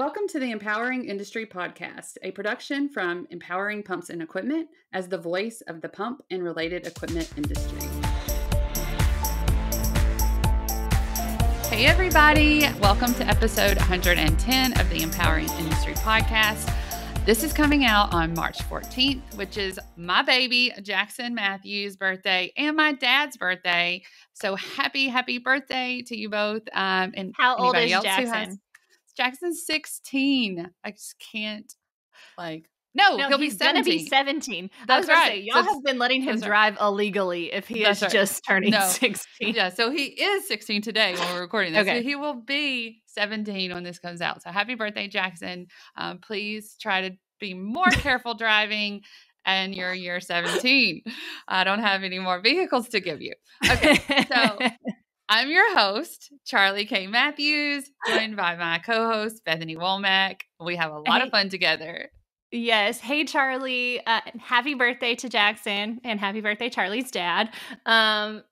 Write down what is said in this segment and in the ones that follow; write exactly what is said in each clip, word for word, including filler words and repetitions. Welcome to the Empowering Industry Podcast, a production from Empowering Pumps and Equipment as the voice of the pump and related equipment industry. Hey everybody, welcome to episode one hundred ten of the Empowering Industry Podcast. This is coming out on March fourteenth, which is my baby Jackson Matthews' birthday and my dad's birthday. So happy, happy birthday to you both. Um, and how old is Jackson? Jackson's sixteen. I just can't, like, no, no he'll he's be seventeen. Gonna be seventeen. That's I was right. Say, y'all so, have been letting him drive right. illegally if he that's is right. just turning no. sixteen. Yeah, so he is sixteen today when we're recording this. Okay. So he will be seventeen when this comes out. So happy birthday, Jackson. Um, please try to be more careful driving. And you're year seventeen. I don't have any more vehicles to give you. Okay, so I'm your host, Charlie K. Matthews, joined by my co-host, Bethany Womack. We have a lot hey. of fun together. Yes. Hey, Charlie. Uh, happy birthday to Jackson and happy birthday, Charlie's dad. Um,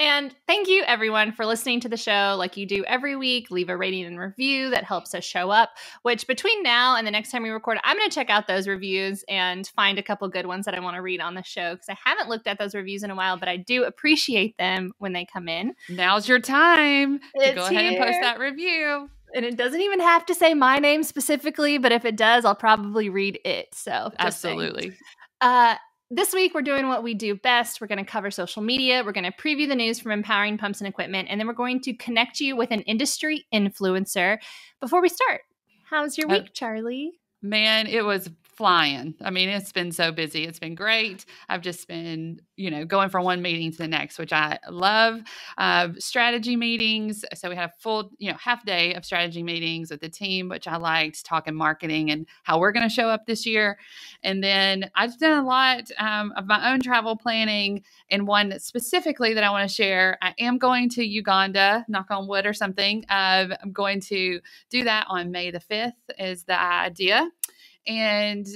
and thank you, everyone, for listening to the show like you do every week. Leave a rating and review that helps us show up, which between now and the next time we record, I'm going to check out those reviews and find a couple good ones that I want to read on the show because I haven't looked at those reviews in a while, but I do appreciate them when they come in. Now's your time to go ahead and post that review. And it doesn't even have to say my name specifically, but if it does, I'll probably read it. So absolutely. Uh, this week, we're doing what we do best. We're going to cover social media. We're going to preview the news from Empowering Pumps and Equipment. And then we're going to connect you with an industry influencer. Before we start, how's your week, uh, Charlie? Man, it was flying. I mean, it's been so busy. It's been great. I've just been, you know, going from one meeting to the next, which I love. Uh, strategy meetings. So we had a full, you know, half day of strategy meetings with the team, which I liked, talking marketing and how we're going to show up this year. And then I've done a lot um, of my own travel planning, and one specifically that I want to share. I am going to Uganda, knock on wood or something. Uh, I'm going to do that on May the fifth is the idea. And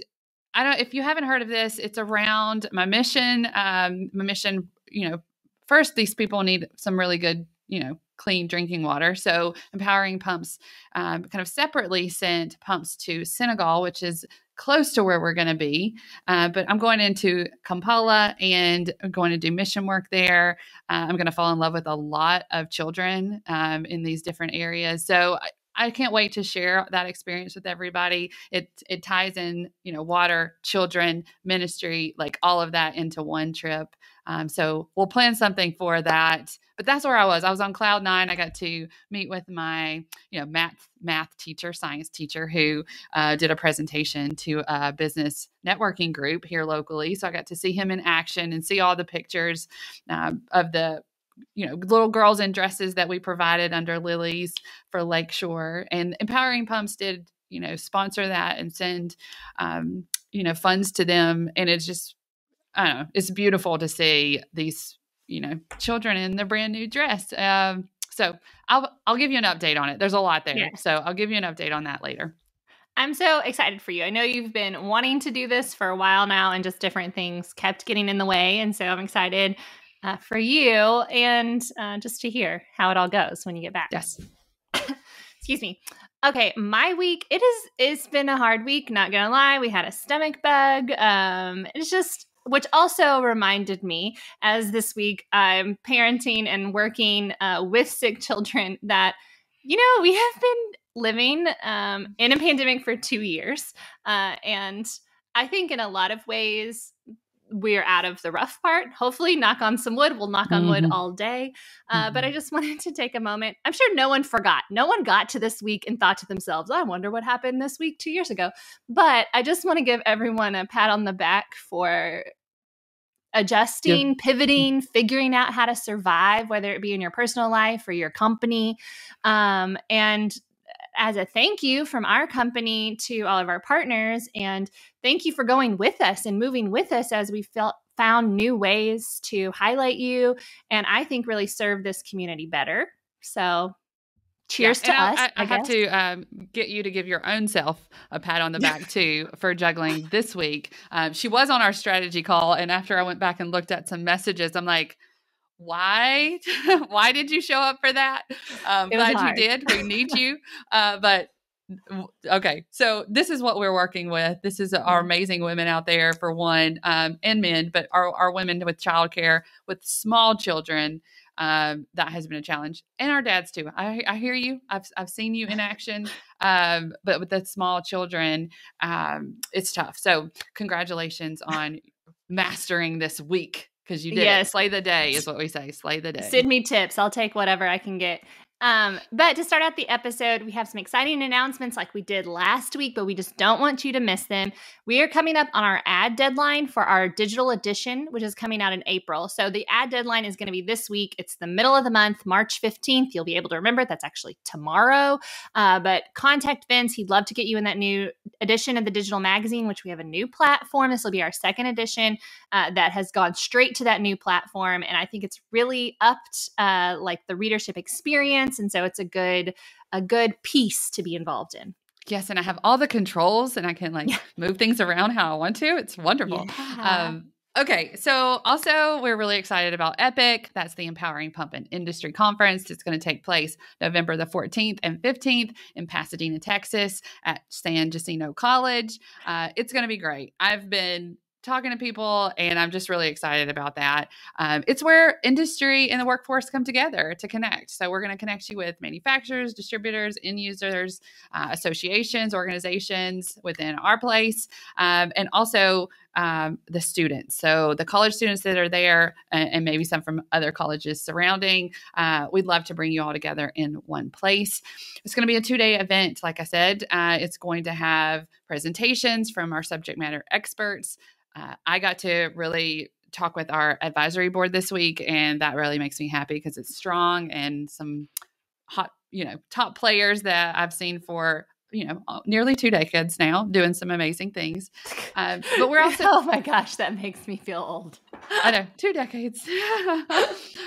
I don't, if you haven't heard of this, it's around my mission, um, my mission, you know, first, these people need some really good, you know, clean drinking water. So Empowering Pumps um, kind of separately sent pumps to Senegal, which is close to where we're going to be. Uh, but I'm going into Kampala and I'm going to do mission work there. Uh, I'm going to fall in love with a lot of children um, in these different areas. So I, I can't wait to share that experience with everybody. It it ties in, you know, water, children, ministry, like all of that into one trip. Um, so we'll plan something for that. But that's where I was. I was on cloud nine. I got to meet with my, you know, math math teacher, science teacher, who uh, did a presentation to a business networking group here locally. So I got to see him in action and see all the pictures uh, of the, you know, little girls in dresses that we provided under Lily's for Lakeshore. And Empowering Pumps did, you know, sponsor that and send, um, you know, funds to them. And it's just, I don't know, it's beautiful to see these, you know, children in their brand new dress. Um, so I'll, I'll give you an update on it. There's a lot there. Yeah. So I'll give you an update on that later. I'm so excited for you. I know you've been wanting to do this for a while now and just different things kept getting in the way. And so I'm excited Uh, for you and uh, just to hear how it all goes when you get back. Yes. Excuse me. Okay. My week, it is, it's been a hard week. Not going to lie. We had a stomach bug. Um, it's just, which also reminded me as this week I'm parenting and working uh, with sick children that, you know, we have been living um, in a pandemic for two years. Uh, and I think in a lot of ways, we're out of the rough part. Hopefully, knock on some wood. We'll knock on wood mm-hmm. all day. Uh, mm-hmm. But I just wanted to take a moment. I'm sure no one forgot. No one got to this week and thought to themselves, I wonder what happened this week two years ago. But I just want to give everyone a pat on the back for adjusting, yep. pivoting, figuring out how to survive, whether it be in your personal life or your company. Um, and as a thank you from our company to all of our partners. And thank you for going with us and moving with us as we felt, found new ways to highlight you. And I think really serve this community better. So cheers yeah, to I, us. I, I, I have to um, get you to give your own self a pat on the back too for juggling this week. Um, she was on our strategy call. And after I went back and looked at some messages, I'm like, why, why did you show up for that? Um, glad hard. you did. We need you. Uh, but Okay, so this is what we're working with. This is our amazing women out there, for one, um, and men, but our, our women with childcare, with small children, um, that has been a challenge. And our dads too. I, I hear you. I've, I've seen you in action. Um, but with the small children, um, it's tough. So congratulations on mastering this week, because you did yes. it. Slay the day is what we say. Slay the day. Send me tips. I'll take whatever I can get. Um, but to start out the episode, we have some exciting announcements like we did last week, but we just don't want you to miss them. We are coming up on our ad deadline for our digital edition, which is coming out in April. So the ad deadline is going to be this week. It's the middle of the month, March fifteenth. You'll be able to remember it. That's actually tomorrow. Uh, but contact Vince. He'd love to get you in that new edition of the digital magazine, which we have a new platform. This will be our second edition uh, that has gone straight to that new platform. And I think it's really upped uh, like the readership experience. And so it's a good, a good piece to be involved in. Yes. And I have all the controls and I can like yeah. move things around how I want to. It's wonderful. Yeah. Um, okay. So also we're really excited about EPIC. That's the Empowering Pump and Industry Conference. It's going to take place November the fourteenth and fifteenth in Pasadena, Texas at San Jacinto College. Uh, it's going to be great. I've been talking to people, and I'm just really excited about that. Um, it's where industry and the workforce come together to connect. So we're going to connect you with manufacturers, distributors, end users, uh, associations, organizations within our place, um, and also um, the students. So the college students that are there, and, and maybe some from other colleges surrounding, uh, we'd love to bring you all together in one place. It's going to be a two-day event. Like I said, uh, it's going to have presentations from our subject matter experts. Uh, I got to really talk with our advisory board this week, and that really makes me happy because it's strong and some hot, you know, top players that I've seen for, you know, nearly two decades now doing some amazing things. Uh, but we're also, oh my gosh, that makes me feel old. I know, two decades.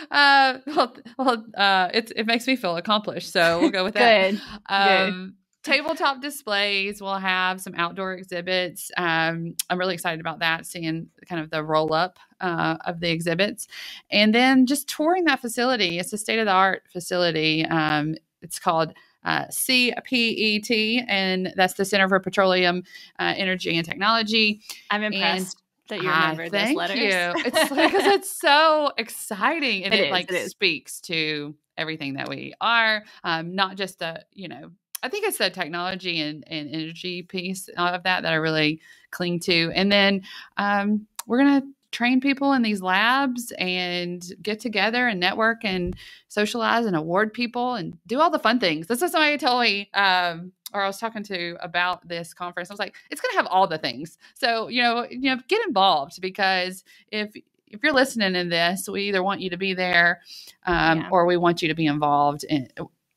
uh, well, well uh, it's, it makes me feel accomplished. So we'll go with that. Good. Um, Good. Tabletop displays. We'll have some outdoor exhibits. Um, I'm really excited about that, seeing kind of the roll up uh, of the exhibits. And then just touring that facility. It's a state-of-the-art facility. Um, it's called uh, C P E T, and that's the Center for Petroleum uh, Energy and Technology. I'm impressed. And that you remember those letters. Thank you. It's because it's so exciting, and it, it is, like it speaks to everything that we are, um, not just the, you know, I think it's the technology and, and energy piece of that that I really cling to. And then um, we're going to train people in these labs and get together and network and socialize and award people and do all the fun things. This is somebody told me, um, or I was talking to about this conference. I was like, it's going to have all the things. So, you know, you know, get involved, because if if you're listening in this, we either want you to be there um, yeah. or we want you to be involved in,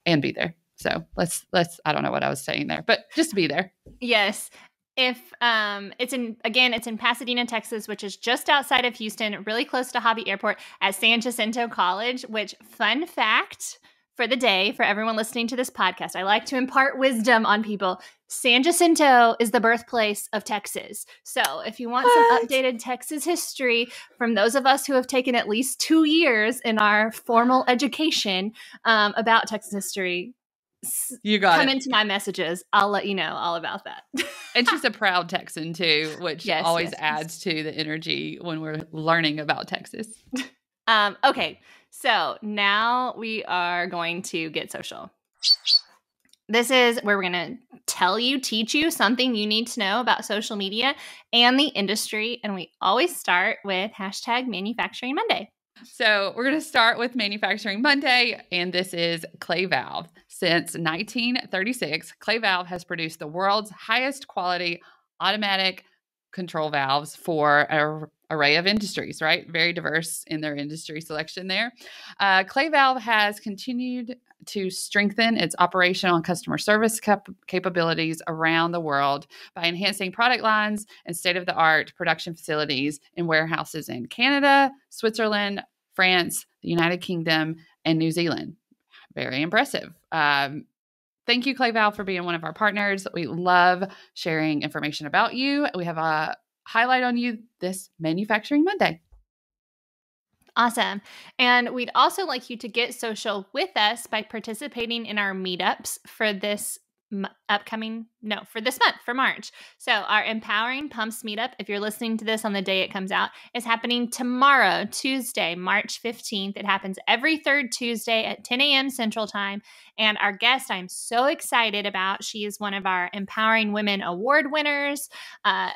and be there. So let's, let's, I don't know what I was saying there, but just be there. Yes. If, um, it's in, again, it's in Pasadena, Texas, which is just outside of Houston, really close to Hobby Airport at San Jacinto College, which, fun fact for the day, for everyone listening to this podcast, I like to impart wisdom on people. San Jacinto is the birthplace of Texas. So if you want what? some updated Texas history from those of us who have taken at least two years in our formal education, um, about Texas history, You got Come it. into my messages. I'll let you know all about that. And she's a proud Texan too, which yes, always yes, adds yes. to the energy when we're learning about Texas. Um, okay. So now we are going to get social. This is where we're going to tell you, teach you something you need to know about social media and the industry. And we always start with hashtag Manufacturing Monday. So we're going to start with Manufacturing Monday, and this is Cla-Val. Since nineteen thirty-six, Cla-Val has produced the world's highest quality automatic control valves for an array of industries, right? Very diverse in their industry selection there. Uh, Cla-Val has continued to strengthen its operational and customer service cap- capabilities around the world by enhancing product lines and state-of-the-art production facilities and warehouses in Canada, Switzerland, France, the United Kingdom, and New Zealand. Very impressive. Um, thank you, Cla-Val, for being one of our partners. We love sharing information about you. We have a highlight on you this Manufacturing Monday. Awesome. And we'd also like you to get social with us by participating in our meetups for this m- upcoming, no, for this month, for March. So our Empowering Pumps Meetup, if you're listening to this on the day it comes out, is happening tomorrow, Tuesday, March fifteenth. It happens every third Tuesday at ten a.m. Central Time. And our guest I'm so excited about, she is one of our Empowering Women Award winners, uh,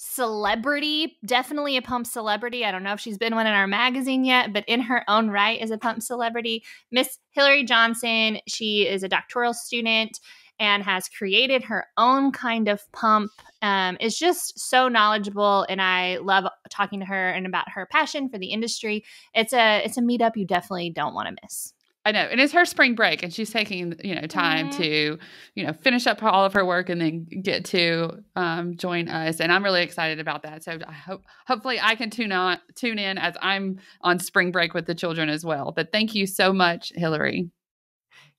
celebrity, definitely a pump celebrity. I don't know if she's been one in our magazine yet, but in her own right is a pump celebrity, Miss Hillary Johnson. She is a doctoral student and has created her own kind of pump. Um, is just so knowledgeable, and I love talking to her and about her passion for the industry. It's a it's a meetup you definitely don't want to miss. I know. And it's her spring break, and she's taking, you know, time mm-hmm. to, you know, finish up all of her work and then get to um, join us. And I'm really excited about that. So I hope, hopefully I can tune on, tune in as I'm on spring break with the children as well. But thank you so much, Hillary.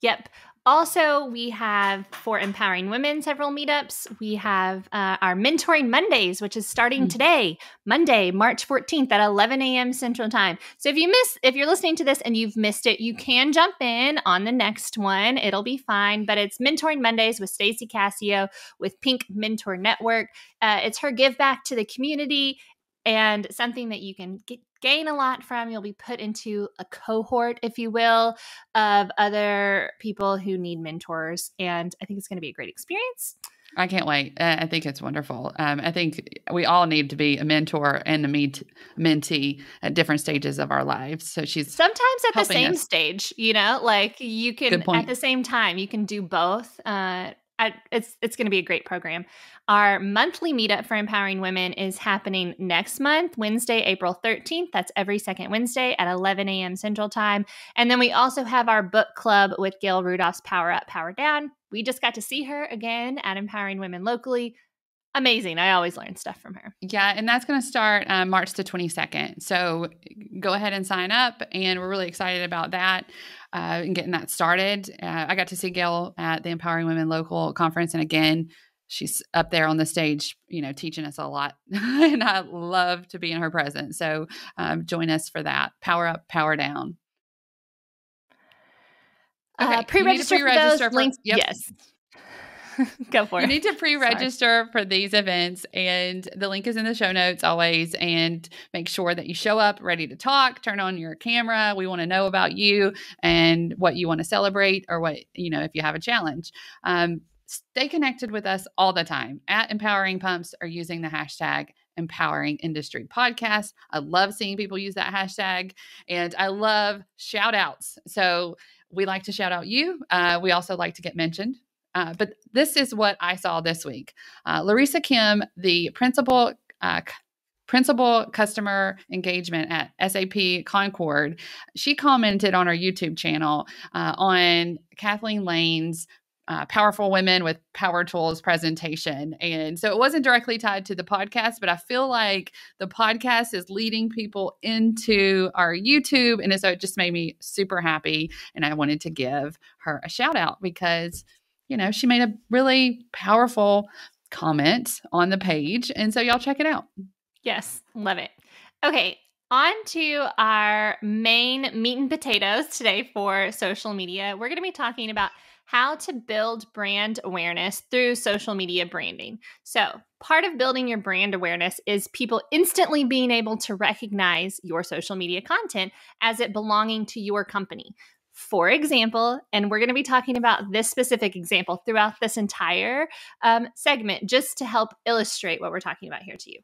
Yep. Also, we have for Empowering Women several meetups. We have uh, our Mentoring Mondays, which is starting today, Monday, March fourteenth at eleven a.m. Central Time. So if you miss, if you're listening to this and you've missed it, you can jump in on the next one. It'll be fine. But it's Mentoring Mondays with Stacey Cassio with Pink Mentor Network. Uh, it's her give back to the community and something that you can get, gain a lot from. You'll be put into a cohort, if you will, of other people who need mentors. And I think it's going to be a great experience. I can't wait. Uh, I think it's wonderful. Um, I think we all need to be a mentor and a meet, mentee at different stages of our lives. So she's sometimes at the same us. stage, you know, like you can at the same time, you can do both. Uh, I, it's it's going to be a great program. Our monthly meetup for Empowering Women is happening next month, Wednesday, April thirteenth. That's every second Wednesday at eleven a.m. Central Time. And then we also have our book club with Gil Rudolph's Power Up, Power Down. We just got to see her again at Empowering Women locally. Amazing. I always learn stuff from her. Yeah. And that's going to start uh, March the twenty-second. So go ahead and sign up. And we're really excited about that uh, and getting that started. Uh, I got to see Gail at the Empowering Women Local Conference. And again, she's up there on the stage, you know, teaching us a lot. And I love to be in her presence. So um, join us for that. Power up, power down. Okay. Uh, pre-register, pre-register for those for, links. Yep. Yes. Go for it. You need to pre-register Sorry. for these events, and the link is in the show notes always. And make sure that you show up ready to talk, turn on your camera. We want to know about you and what you want to celebrate, or what, you know, if you have a challenge. Um, stay connected with us all the time at Empowering Pumps, or using the hashtag Empowering Industry Podcast. I love seeing people use that hashtag, and I love shout outs. So we like to shout out you. Uh, we also like to get mentioned. Uh, but this is what I saw this week. Uh, Larissa Kim, the principal uh, c- principal customer engagement at S A P Concord, she commented on our YouTube channel uh, on Kathleen Lane's uh, Powerful Women with Power Tools presentation. And so it wasn't directly tied to the podcast, but I feel like the podcast is leading people into our YouTube. And so it just made me super happy. And I wanted to give her a shout out because, you know, she made a really powerful comment on the page. And so y'all check it out. Yes. Love it. Okay. On to our main meat and potatoes today for social media. We're going to be talking about how to build brand awareness through social media branding. So part of building your brand awareness is people instantly being able to recognize your social media content as it belonging to your company. For example, and we're going to be talking about this specific example throughout this entire um, segment, just to help illustrate what we're talking about here to you.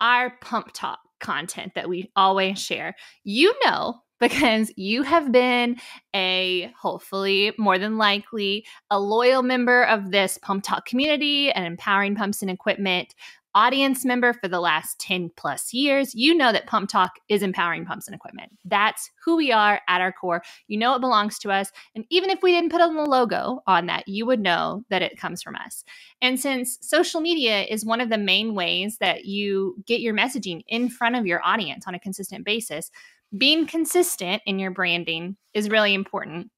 Our pump talk content that we always share, you know, because you have been a, hopefully, more than likely, a loyal member of this Pump Talk community and Empowering Pumps and Equipment audience member for the last ten plus years, you know that Pump Talk is Empowering Pumps and Equipment. That's who we are at our core. You know it belongs to us. And even if we didn't put on the logo on that, you would know that it comes from us. And since social media is one of the main ways that you get your messaging in front of your audience on a consistent basis, being consistent in your branding is really important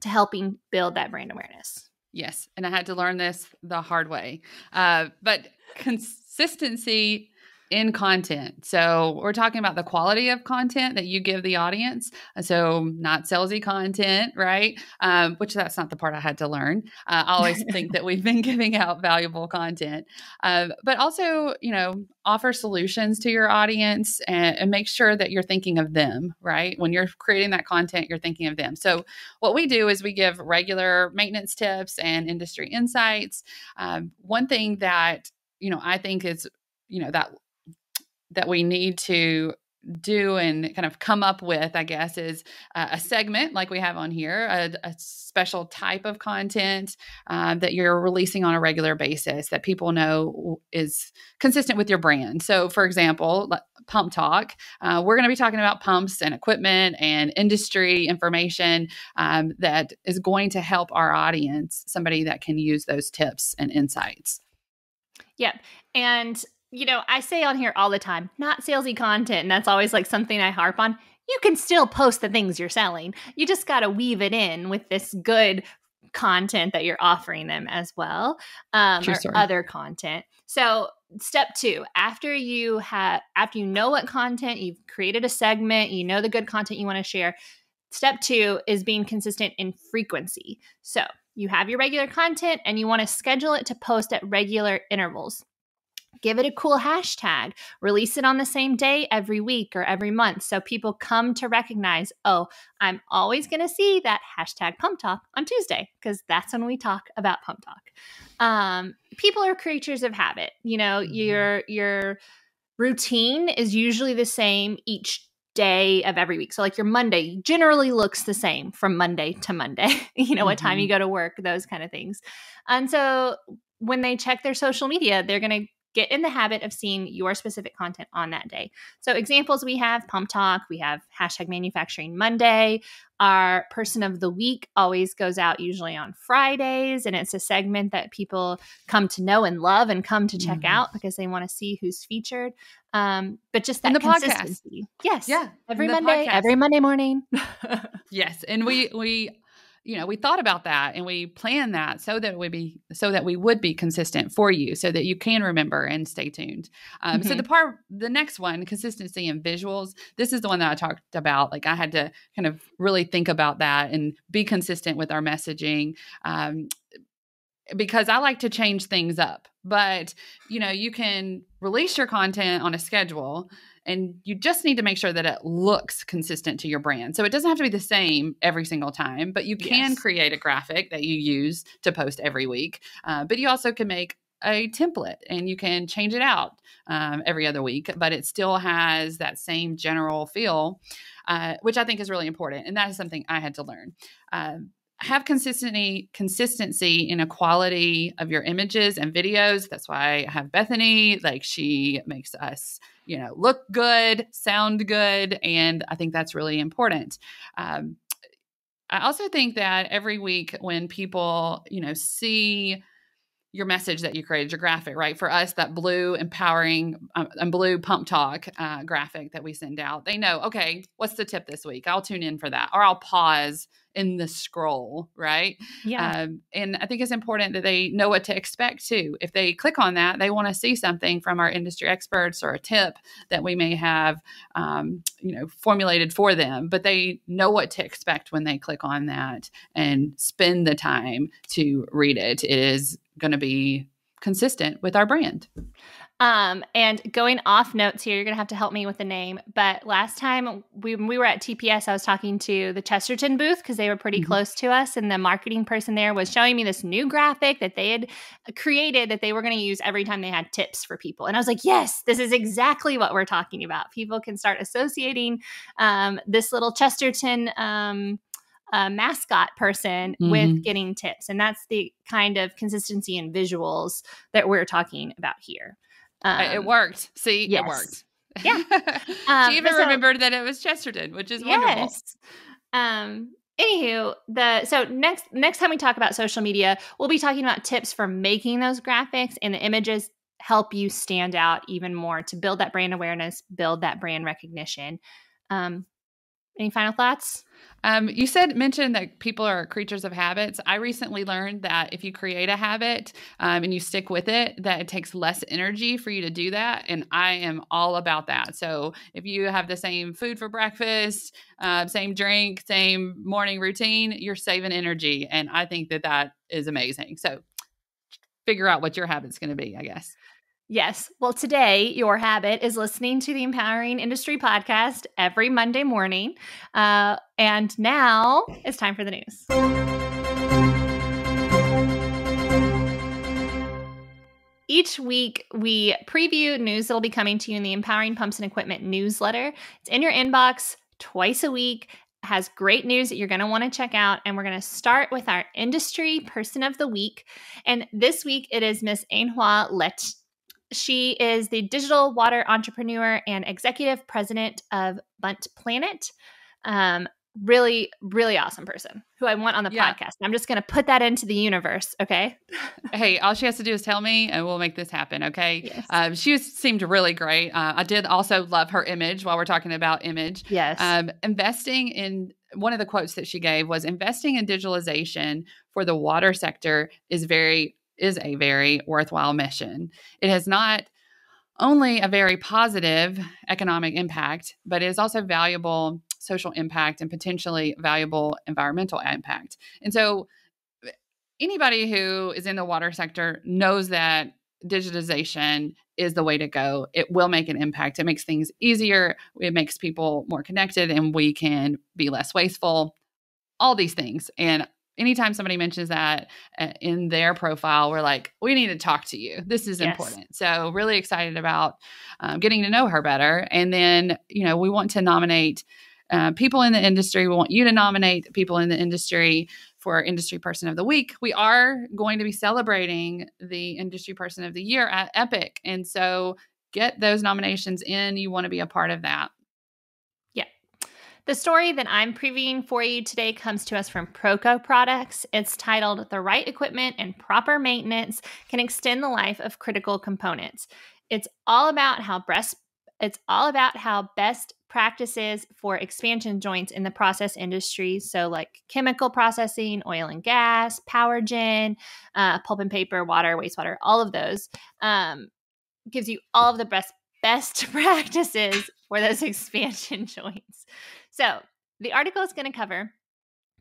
to helping build that brand awareness. Yes. And I had to learn this the hard way. Uh, but consistency in content. So we're talking about the quality of content that you give the audience. So not salesy content, right? Um, which that's not the part I had to learn. Uh, I always think that we've been giving out valuable content, uh, but also, you know, offer solutions to your audience and, and make sure that you're thinking of them, right? When you're creating that content, you're thinking of them. So what we do is we give regular maintenance tips and industry insights. Um, one thing that, you know, I think is, you know, that, that we need to do and kind of come up with, I guess, is uh, a segment like we have on here, a, a special type of content uh, that you're releasing on a regular basis that people know is consistent with your brand. So for example, Pump Talk, uh, we're going to be talking about pumps and equipment and industry information um, that is going to help our audience, somebody that can use those tips and insights. Yep. And you know, I say on here all the time, not salesy content. And that's always like something I harp on. You can still post the things you're selling. You just got to weave it in with this good content that you're offering them as well, um, or story. Other content. So step two, after you have, after you know what content, you've created a segment, you know the good content you want to share. Step two is being consistent in frequency. So you have your regular content and you want to schedule it to post at regular intervals. Give it a cool hashtag, release it on the same day every week or every month so people come to recognize, oh, I'm always going to see that hashtag Pump Talk on Tuesday because that's when we talk about Pump Talk. Um, people are creatures of habit. You know, mm-hmm. your your routine is usually the same each day of every week. So like your Monday generally looks the same from Monday to Monday, you know, mm-hmm. what time you go to work, those kind of things. And so when they check their social media, they're going to get in the habit of seeing your specific content on that day. So examples we have Pump Talk, we have hashtag Manufacturing Monday. Our Person of the Week always goes out usually on Fridays, and it's a segment that people come to know and love and come to check mm-hmm. out because they want to see who's featured. Um, but just that the consistency. Podcast. Yes. Yeah. Every Monday, podcast. every Monday morning. Yes. And we, we, you know, we thought about that and we planned that so that we be so that we would be consistent for you so that you can remember and stay tuned. Um, mm-hmm. So the part, the next one, consistency in visuals, this is the one that I talked about. Like I had to kind of really think about that and be consistent with our messaging um, because I like to change things up. But, you know, you can release your content on a schedule and you just need to make sure that it looks consistent to your brand. So it doesn't have to be the same every single time, but you can yes. create a graphic that you use to post every week. Uh, but you also can make a template and you can change it out um, every other week, but it still has that same general feel, uh, which I think is really important. And that is something I had to learn. Uh, Have consistency, consistency in a quality of your images and videos. That's why I have Bethany. Like she makes us, you know, look good, sound good. And I think that's really important. Um, I also think that every week when people, you know, see your message that you created, your graphic, right? For us, that blue empowering um, and blue Pump Talk uh, graphic that we send out, they know, okay, what's the tip this week? I'll tune in for that, or I'll pause in the scroll, right? Yeah. Um, and I think it's important that they know what to expect too. If they click on that, they want to see something from our industry experts or a tip that we may have, um, you know, formulated for them, but they know what to expect when they click on that and spend the time to read it. It is going to be consistent with our brand. Um, and going off notes here, you're going to have to help me with the name. But last time we, we were at T P S, I was talking to the Chesterton booth because they were pretty mm-hmm. close to us. And the marketing person there was showing me this new graphic that they had created that they were going to use every time they had tips for people. And I was like, yes, this is exactly what we're talking about. People can start associating um, this little Chesterton um a mascot person mm-hmm. with getting tips. And that's the kind of consistency in visuals that we're talking about here. Um, it worked. See, yes. it worked. Yeah. Um, she even so, remembered that it was Chesterton, which is wonderful. Yes. Um, anywho, the, so next, next time we talk about social media, we'll be talking about tips for making those graphics and the images help you stand out even more to build that brand awareness, build that brand recognition. Um, Any final thoughts? Um, you said, mentioned that people are creatures of habits. I recently learned that if you create a habit um, and you stick with it, that it takes less energy for you to do that. And I am all about that. So if you have the same food for breakfast, uh, same drink, same morning routine, you're saving energy. And I think that that is amazing. So figure out what your habit's going to be, I guess. Yes. Well, today, your habit is listening to the Empowering Industry Podcast every Monday morning. Uh, and now it's time for the news. Each week, we preview news that will be coming to you in the Empowering Pumps and Equipment newsletter. It's in your inbox twice a week. Has great news that you're going to want to check out. And we're going to start with our industry person of the week. And this week, it is Miss Anh Hoa Le. She is the digital water entrepreneur and executive president of Bunt Planet. Um, really, really awesome person who I want on the yeah. podcast. I'm just going to put that into the universe. Okay. Hey, all she has to do is tell me and we'll make this happen. Okay. Yes. Um, she was, seemed really great. Uh, I did also love her image while we're talking about image. Yes. Um, investing in one of the quotes that she gave was investing in digitalization for the water sector is very is a very worthwhile mission. It has not only a very positive economic impact, but it is also valuable social impact and potentially valuable environmental impact. And so anybody who is in the water sector knows that digitization is the way to go. It will make an impact. It makes things easier. It makes people more connected and we can be less wasteful, all these things. And anytime somebody mentions that in their profile, we're like, we need to talk to you. This is yes. important. So really excited about um, getting to know her better. And then, you know, we want to nominate uh, people in the industry. We want you to nominate people in the industry for our Industry Person of the Week. We are going to be celebrating the Industry Person of the Year at EPIC. And so get those nominations in. You want to be a part of that. The story that I'm previewing for you today comes to us from Proco Products. It's titled, The Right Equipment and Proper Maintenance Can Extend the Life of Critical Components. It's all about how breast, it's all about how best practices for expansion joints in the process industry, so like chemical processing, oil and gas, power gen, uh, pulp and paper, water, wastewater, all of those, um, gives you all of the best best practices for those expansion joints. So the article is going to cover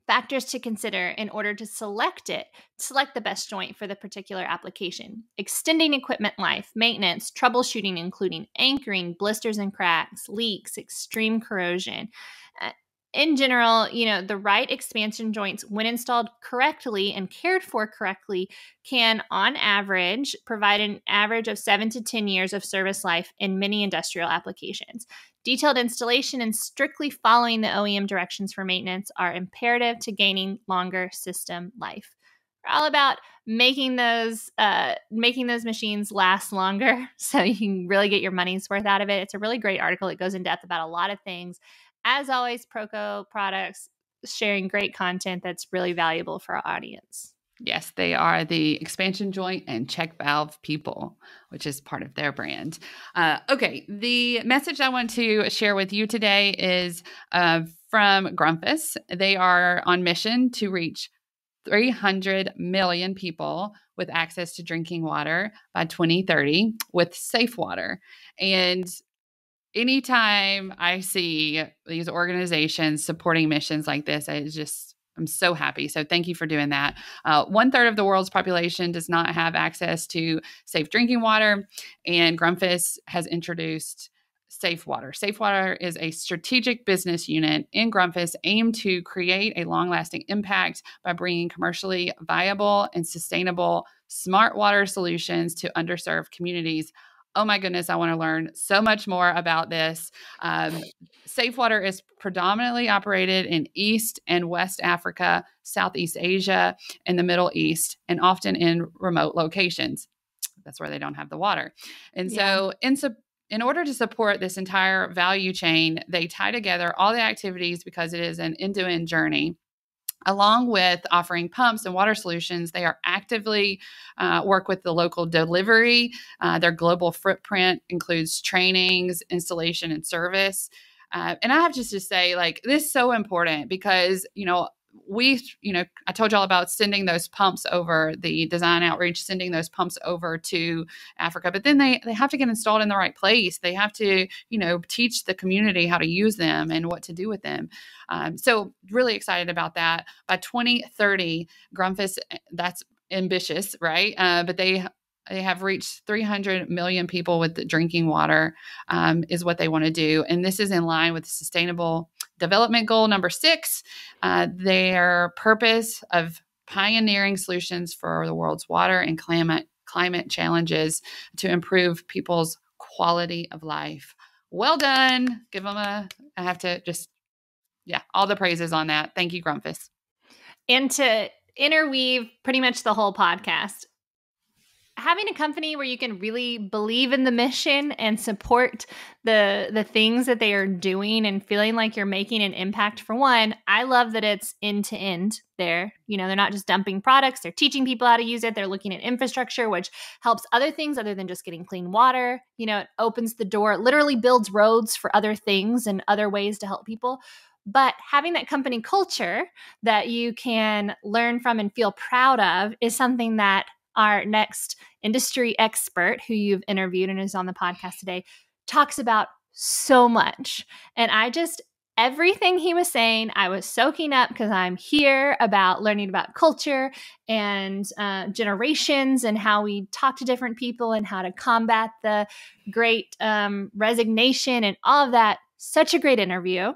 factors to consider in order to select it, select the best joint for the particular application, extending equipment life, maintenance, troubleshooting, including anchoring, blisters and cracks, leaks, extreme corrosion. Uh, in general, you know, the right expansion joints, when installed correctly and cared for correctly, can on average provide an average of seven to ten years of service life in many industrial applications. Detailed installation and strictly following the O E M directions for maintenance are imperative to gaining longer system life. We're all about making those uh, making those machines last longer so you can really get your money's worth out of it. It's a really great article. It goes in depth about a lot of things. As always, Proco Products sharing great content that's really valuable for our audience. Yes, they are the expansion joint and check valve people, which is part of their brand. Uh, okay, the message I want to share with you today is uh, from Grundfos. They are on mission to reach three hundred million people with access to drinking water by twenty thirty with Safe Water. And anytime I see these organizations supporting missions like this, I just, I'm so happy. So thank you for doing that. Uh, one third of the world's population does not have access to safe drinking water, and Grundfos has introduced Safe Water. Safe Water is a strategic business unit in Grundfos aimed to create a long-lasting impact by bringing commercially viable and sustainable smart water solutions to underserved communities. Oh my goodness, I want to learn so much more about this. Um, Safe Water is predominantly operated in East and West Africa, Southeast Asia, and the Middle East, and often in remote locations. That's where they don't have the water. And yeah. so in, su- in order to support this entire value chain, they tie together all the activities because it is an end-to-end journey. Along with offering pumps and water solutions, they are actively uh, work with the local delivery. Uh, their global footprint includes trainings, installation, and service. Uh, and I have just to say, like, this is so important because, you know, we, you know, I told y'all about sending those pumps over, the design outreach, sending those pumps over to Africa, but then they, they have to get installed in the right place. They have to, you know, teach the community how to use them and what to do with them. Um, so really excited about that. By twenty thirty, Grundfos, that's ambitious, right? Uh, but they They have reached three hundred million people with the drinking water um, is what they want to do. And this is in line with the Sustainable Development Goal number six, uh, their purpose of pioneering solutions for the world's water and climate, climate challenges to improve people's quality of life. Well done. Give them a, I have to just, yeah, all the praises on that. Thank you, Grundfos. And to interweave pretty much the whole podcast, having a company where you can really believe in the mission and support the the things that they are doing and feeling like you're making an impact, for one, I love that it's end to end there. You know, they're not just dumping products, they're teaching people how to use it. They're looking at infrastructure, which helps other things other than just getting clean water. You know, it opens the door, it literally builds roads for other things and other ways to help people. But having that company culture that you can learn from and feel proud of is something that our next industry expert who you've interviewed and is on the podcast today talks about so much. And I just, everything he was saying, I was soaking up because I'm here about learning about culture and uh, generations and how we talk to different people and how to combat the great um, resignation and all of that. Such a great interview.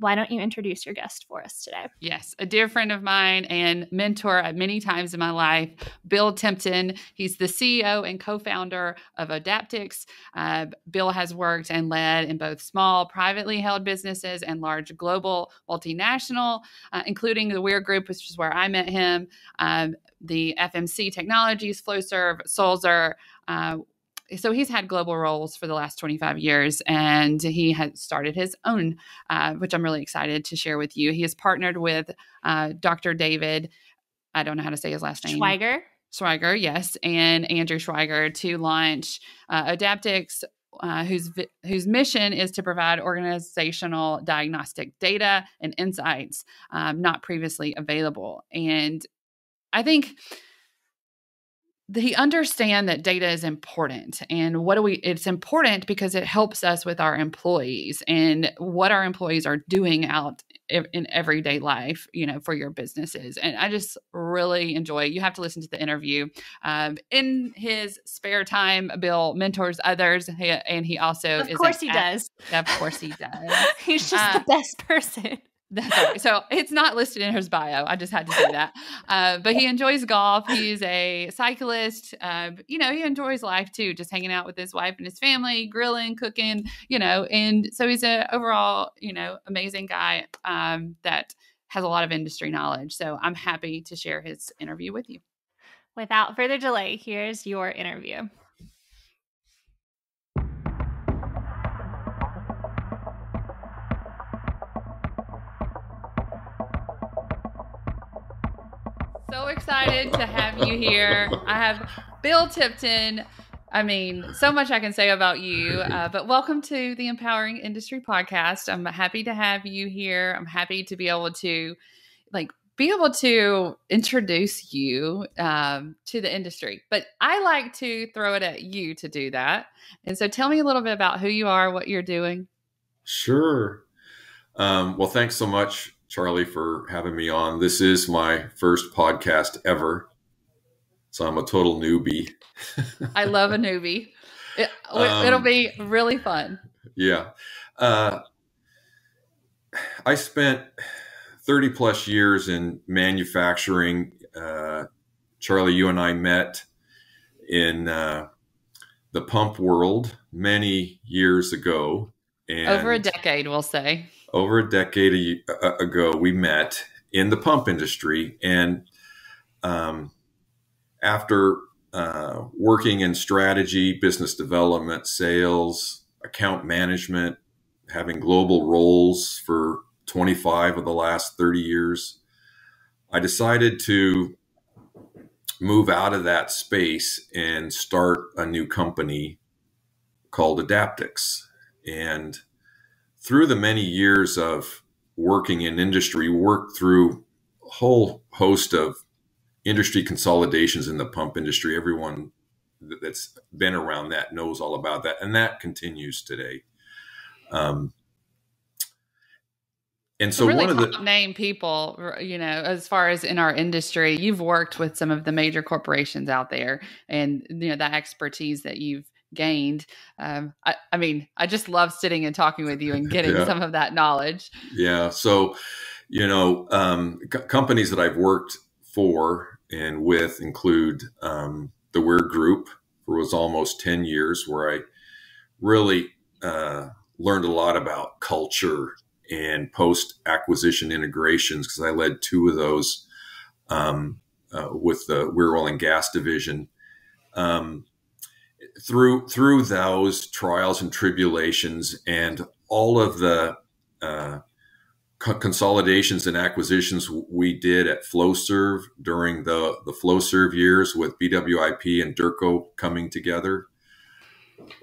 Why don't you introduce your guest for us today? Yes, a dear friend of mine and mentor at many times in my life, Bill Tipton. He's the C E O and co-founder of Odaptix. Uh, Bill has worked and led in both small, privately held businesses and large global multinational, uh, including the Weir Group, which is where I met him, um, the F M C Technologies, FlowServe, Sulzer, uh, So he's had global roles for the last twenty-five years, and he has started his own, uh, which I'm really excited to share with you. He has partnered with uh, Doctor David, I don't know how to say his last name. Schweiger. Schweiger, yes, and Andrew Schweiger to launch uh, Odaptix, uh, whose, whose mission is to provide organizational diagnostic data and insights um, not previously available. And I think they understand that data is important, and what do we, it's important because it helps us with our employees and what our employees are doing out in everyday life, you know, for your businesses. And I just really enjoy, you have to listen to the interview. Um, in his spare time, Bill mentors others, and he also is- Of course he does. Of course he does. He's just uh, the best person. That's right. So it's not listed in his bio. I just had to say that. Uh, but he enjoys golf. He's a cyclist. Uh, you know, he enjoys life too, just hanging out with his wife and his family, grilling, cooking, you know. And so he's a overall, you know, amazing guy um, that has a lot of industry knowledge. So I'm happy to share his interview with you. Without further delay, here's your interview. So excited to have you here. I have Bill Tipton. I mean, so much I can say about you, uh, but welcome to the Empowering Industry Podcast. I'm happy to have you here. I'm happy to be able to like be able to introduce you um, to the industry, but I like to throw it at you to do that. And so tell me a little bit about who you are, what you're doing. Sure. Um, well, thanks so much, Charlie, for having me on. This is my first podcast ever, so I'm a total newbie. I love a newbie. It, um, it'll be really fun. Yeah. Uh, I spent thirty plus years in manufacturing. Uh, Charlie, you and I met in uh, the pump world many years ago. And over a decade, we'll say. Over a decade ago, we met in the pump industry, and um, after uh, working in strategy, business development, sales, account management, having global roles for twenty-five of the last thirty years, I decided to move out of that space and start a new company called Odaptix. And through the many years of working in industry, worked through a whole host of industry consolidations in the pump industry. Everyone that's been around that knows all about that. And that continues today. Um, and so really one of the name people, you know, as far as in our industry, you've worked with some of the major corporations out there, and, you know, that expertise that you've gained. Um, I, I mean, I just love sitting and talking with you and getting yeah. some of that knowledge. Yeah. So, you know, um, c companies that I've worked for and with include, um, the Weir Group, for was almost ten years, where I really, uh, learned a lot about culture and post-acquisition integrations, because I led two of those um, uh, with the Weir Oil and Gas division. Um, through through those trials and tribulations and all of the uh, co consolidations and acquisitions we did at FlowServe during the, the FlowServe years with B W I P and Durco coming together,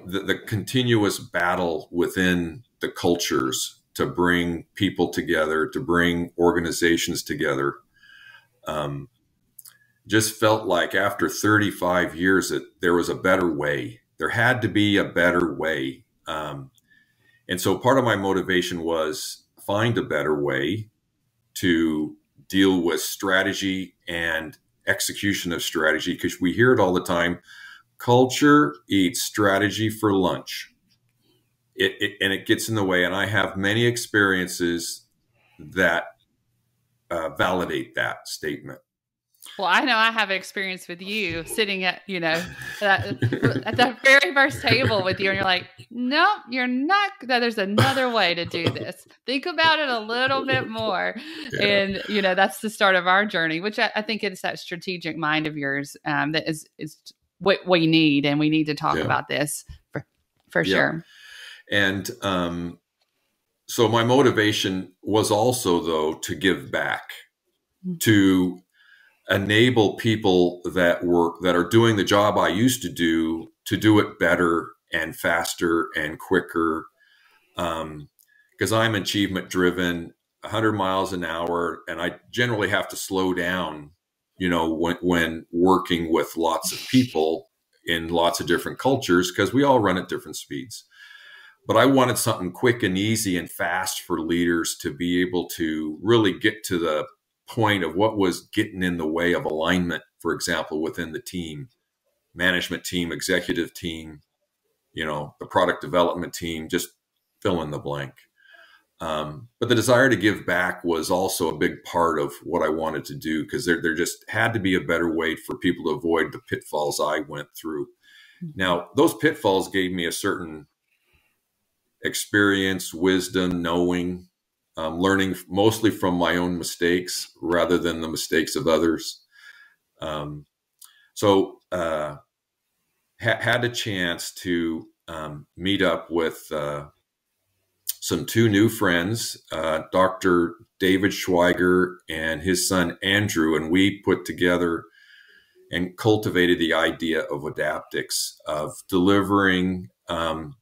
the, the continuous battle within the cultures to bring people together, to bring organizations together. Um, just felt like after thirty-five years that there was a better way. There had to be a better way. Um, and so part of my motivation was find a better way to deal with strategy and execution of strategy, because we hear it all the time. Culture eats strategy for lunch. It, it, and it gets in the way. And I have many experiences that uh, validate that statement. Well, I know I have experience with you sitting at, you know, that, at the very first table with you. And you're like, no, you're not. There's another way to do this. Think about it a little bit more. Yeah. And, you know, that's the start of our journey, which I, I think it's that strategic mind of yours um, that is, is what we need. And we need to talk yeah. about this for, for yeah. sure. And um, so my motivation was also, though, to give back, to enable people that work that are doing the job I used to do to do it better and faster and quicker, because um, I'm achievement driven, a hundred miles an hour, and I generally have to slow down, you know, when, when working with lots of people in lots of different cultures, because we all run at different speeds. But I wanted something quick and easy and fast for leaders to be able to really get to the point of what was getting in the way of alignment, for example, within the team, management team, executive team, you know, the product development team, just fill in the blank. Um, but the desire to give back was also a big part of what I wanted to do, because there, there just had to be a better way for people to avoid the pitfalls I went through. Now, those pitfalls gave me a certain experience, wisdom, knowing, um, learning mostly from my own mistakes rather than the mistakes of others. Um, so uh, ha had a chance to um, meet up with uh, some two new friends, uh, Doctor David Schweiger and his son, Andrew, and we put together and cultivated the idea of Odaptix, of delivering um,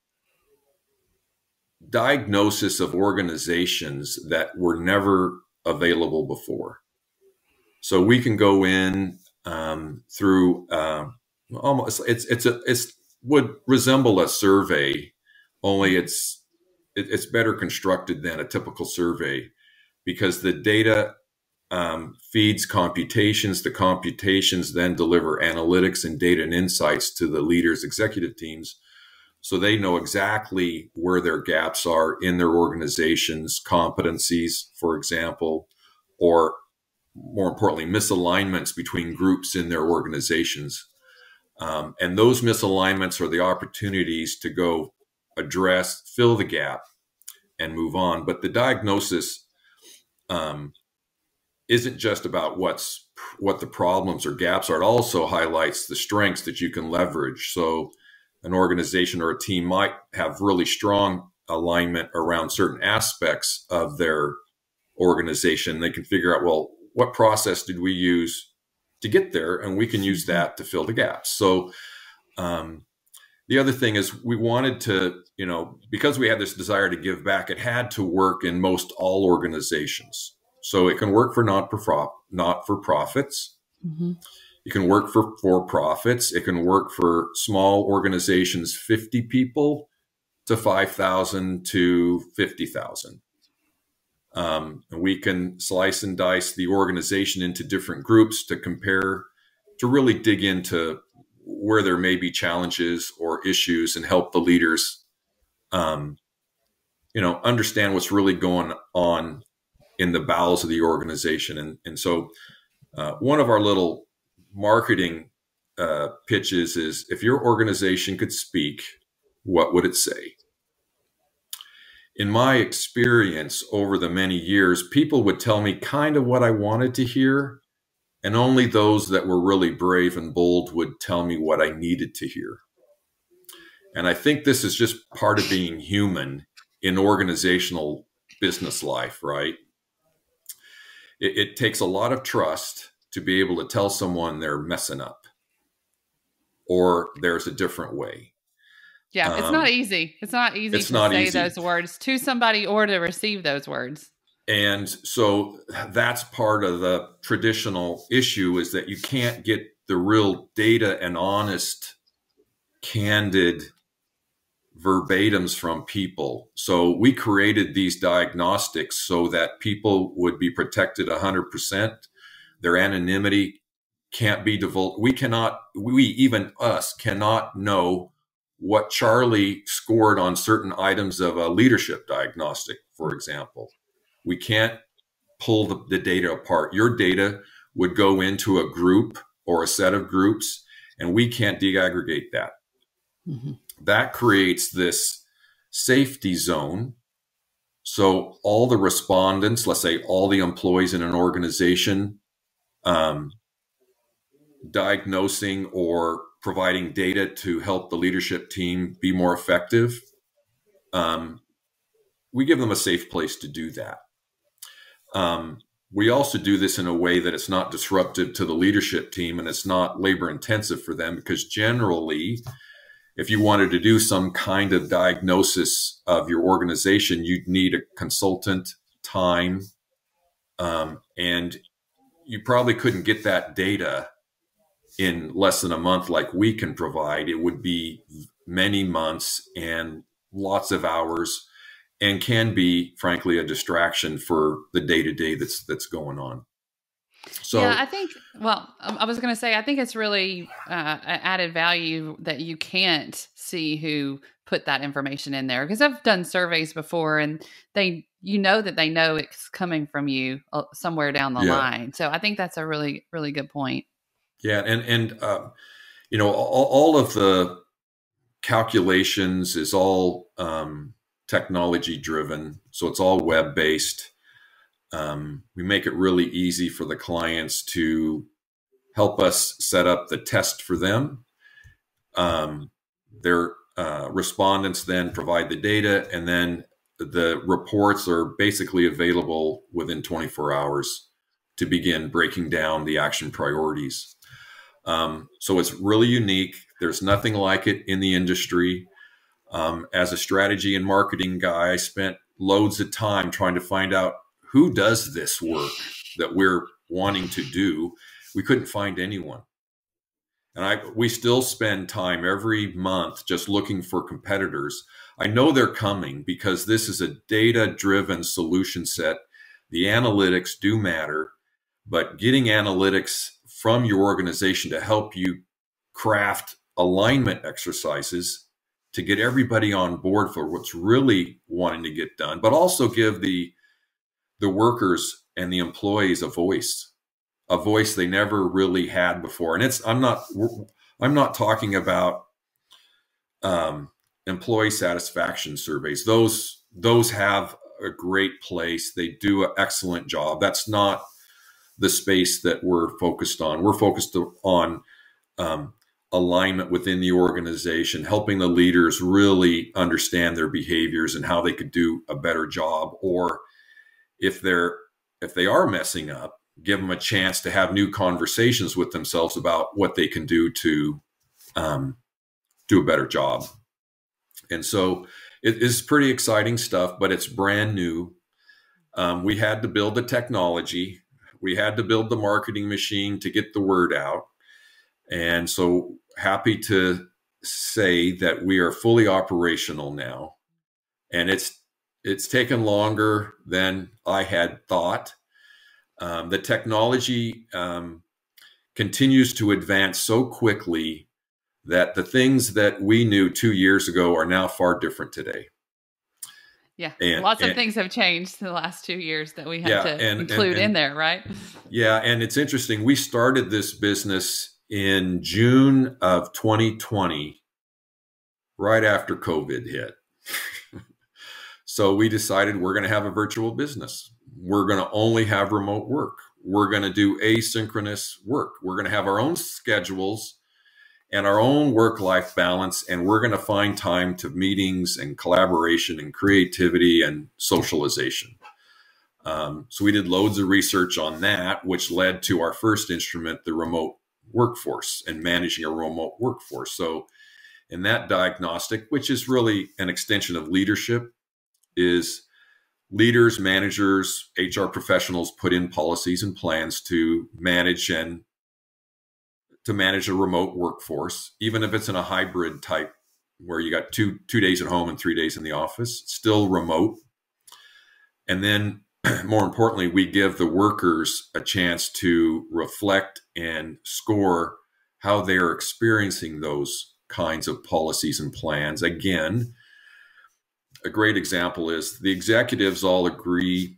diagnosis of organizations that were never available before. So we can go in um, through uh, almost it's it's a it's would resemble a survey, only it's it, it's better constructed than a typical survey, because the data um, feeds computations. The computations then deliver analytics and data and insights to the leaders' executive teams, so they know exactly where their gaps are in their organization's competencies, for example, or more importantly, misalignments between groups in their organizations. Um, and those misalignments are the opportunities to go address, fill the gap, and move on. But the diagnosis um, isn't just about what's what the problems or gaps are. It also highlights the strengths that you can leverage. So an organization or a team might have really strong alignment around certain aspects of their organization. They can figure out, well, what process did we use to get there? And we can use that to fill the gaps. So um, the other thing is we wanted to, you know, because we had this desire to give back, it had to work in most all organizations. So it can work for not-for-profits. Mm-hmm. It can work for for-profits. It can work for small organizations, fifty people to five thousand to fifty thousand. Um, and we can slice and dice the organization into different groups to compare, to really dig into where there may be challenges or issues and help the leaders, um, you know, understand what's really going on in the bowels of the organization. And, and so uh, one of our little marketing uh, pitches is, if your organization could speak, what would it say? In my experience over the many years, people would tell me kind of what I wanted to hear, and only those that were really brave and bold would tell me what I needed to hear. And I think this is just part of being human in organizational business life, right? It, it takes a lot of trust to be able to tell someone they're messing up or there's a different way. Yeah, it's um, not easy. It's not easy it's to not say easy. those words to somebody or to receive those words. And so that's part of the traditional issue, is that you can't get the real data and honest, candid verbatims from people. So we created these diagnostics so that people would be protected one hundred percent. Their anonymity can't be divulged. We cannot, we, even us, cannot know what Charlie scored on certain items of a leadership diagnostic, for example. We can't pull the, the data apart. Your data would go into a group or a set of groups, and we can't deaggregate that. Mm-hmm. That creates this safety zone. So all the respondents, let's say all the employees in an organization, um, diagnosing or providing data to help the leadership team be more effective, um, we give them a safe place to do that. Um, we also do this in a way that it's not disruptive to the leadership team and it's not labor intensive for them, because generally, if you wanted to do some kind of diagnosis of your organization, you'd need a consultant, time, um, and you probably couldn't get that data in less than a month like we can provide. It would be many months and lots of hours, and can be, frankly, a distraction for the day-to-day that's that's going on. So yeah, I think, well, I was going to say, I think it's really uh, added value that you can't see who put that information in there, because I've done surveys before and they, you know, that they know it's coming from you somewhere down the yeah. line. So I think that's a really, really good point. Yeah. And, and uh, you know, all, all of the calculations is all um, technology driven. So it's all web based. Um, we make it really easy for the clients to help us set up the test for them. Um, their uh, respondents then provide the data, and then the reports are basically available within twenty-four hours to begin breaking down the action priorities. Um, so it's really unique. There's nothing like it in the industry. Um, as a strategy and marketing guy, I spent loads of time trying to find out who does this work that we're wanting to do. We couldn't find anyone. And I, we still spend time every month just looking for competitors. I know they're coming because this is a data-driven solution set. The analytics do matter, but getting analytics from your organization to help you craft alignment exercises to get everybody on board for what's really wanting to get done, but also give the the workers and the employees a voice, a voice they never really had before. And it's I'm not I'm not talking about um, employee satisfaction surveys. Those those have a great place. They do an excellent job. That's not the space that we're focused on. We're focused on um, alignment within the organization, helping the leaders really understand their behaviors and how they could do a better job. Or if they're, if they are messing up, give them a chance to have new conversations with themselves about what they can do to um, do a better job. And so it is pretty exciting stuff, but it's brand new. Um, we had to build the technology. We had to build the marketing machine to get the word out. And so happy to say that we are fully operational now. And it's it's taken longer than I had thought. Um, the technology um, continues to advance so quickly that the things that we knew two years ago are now far different today. Yeah, and, lots of and, things have changed in the last two years that we had yeah, to and, include and, and, in there, right? Yeah, and it's interesting. We started this business in June of twenty twenty, right after COVID hit. So we decided we're going to have a virtual business. We're going to only have remote work. We're going to do asynchronous work. We're going to have our own schedules and our own work-life balance, and we're going to find time to meetings and collaboration and creativity and socialization. Um, so we did loads of research on that, which led to our first instrument, the remote workforce, and managing a remote workforce. So in that diagnostic, which is really an extension of leadership, is leaders, managers, H R professionals put in policies and plans to manage and to manage a remote workforce, even if it's in a hybrid type where you got two, two days at home and three days in the office, still remote. And then more importantly, we give the workers a chance to reflect and score how they're experiencing those kinds of policies and plans. Again, a great example is the executives all agree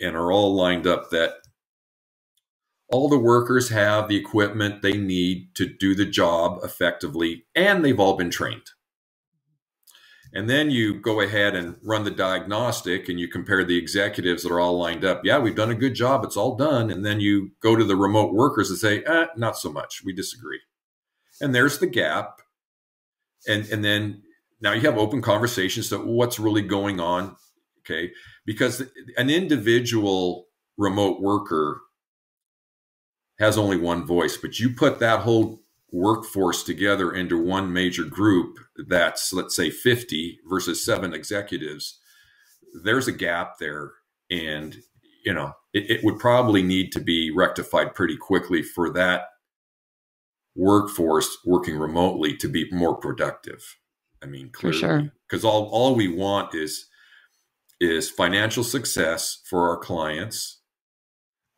and are all lined up that all the workers have the equipment they need to do the job effectively, and they've all been trained. And then you go ahead and run the diagnostic and you compare the executives that are all lined up. Yeah, we've done a good job. It's all done. And then you go to the remote workers and say, eh, not so much. We disagree. And there's the gap. And, and then now you have open conversations. So what's really going on? Okay. Because an individual remote worker has only one voice, but you put that whole workforce together into one major group that's, let's say, fifty versus seven executives, there's a gap there. And, you know, it, it would probably need to be rectified pretty quickly for that workforce working remotely to be more productive. I mean, clearly, for because sure. all, all we want is, is financial success for our clients,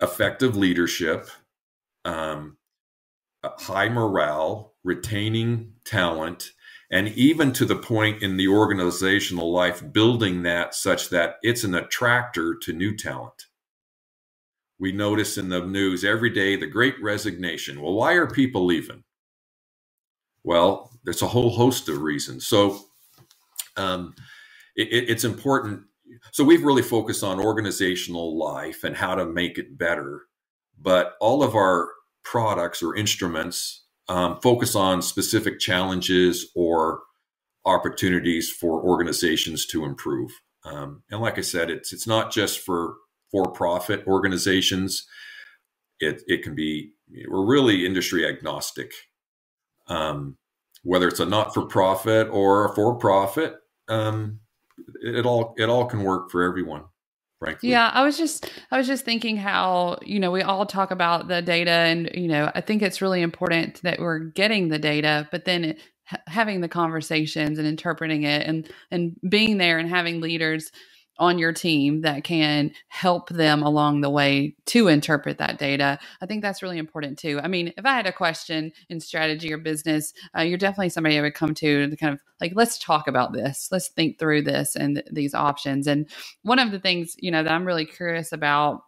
effective leadership, Um, high morale, retaining talent, and even to the point in the organizational life, building that such that it's an attractor to new talent. We notice in the news every day, the great resignation. Well, why are people leaving? Well, there's a whole host of reasons. So um, it, it, it's important. So we've really focused on organizational life and how to make it better. But all of our products or instruments um, focus on specific challenges or opportunities for organizations to improve. Um, and like I said, it's it's not just for for-profit organizations. It it can be, we're really industry agnostic, um, whether it's a not-for-profit or a for-profit. Um, it, it all it all can work for everyone. Frankly. Yeah, I was just I was just thinking how, you know, we all talk about the data and, you know, I think it's really important that we're getting the data, but then it, ha having the conversations and interpreting it and and being there and having leaders on your team that can help them along the way to interpret that data. I think that's really important too. I mean, if I had a question in strategy or business, uh, you're definitely somebody I would come to to kind of like, let's talk about this. Let's think through this and th these options. And one of the things, you know, that I'm really curious about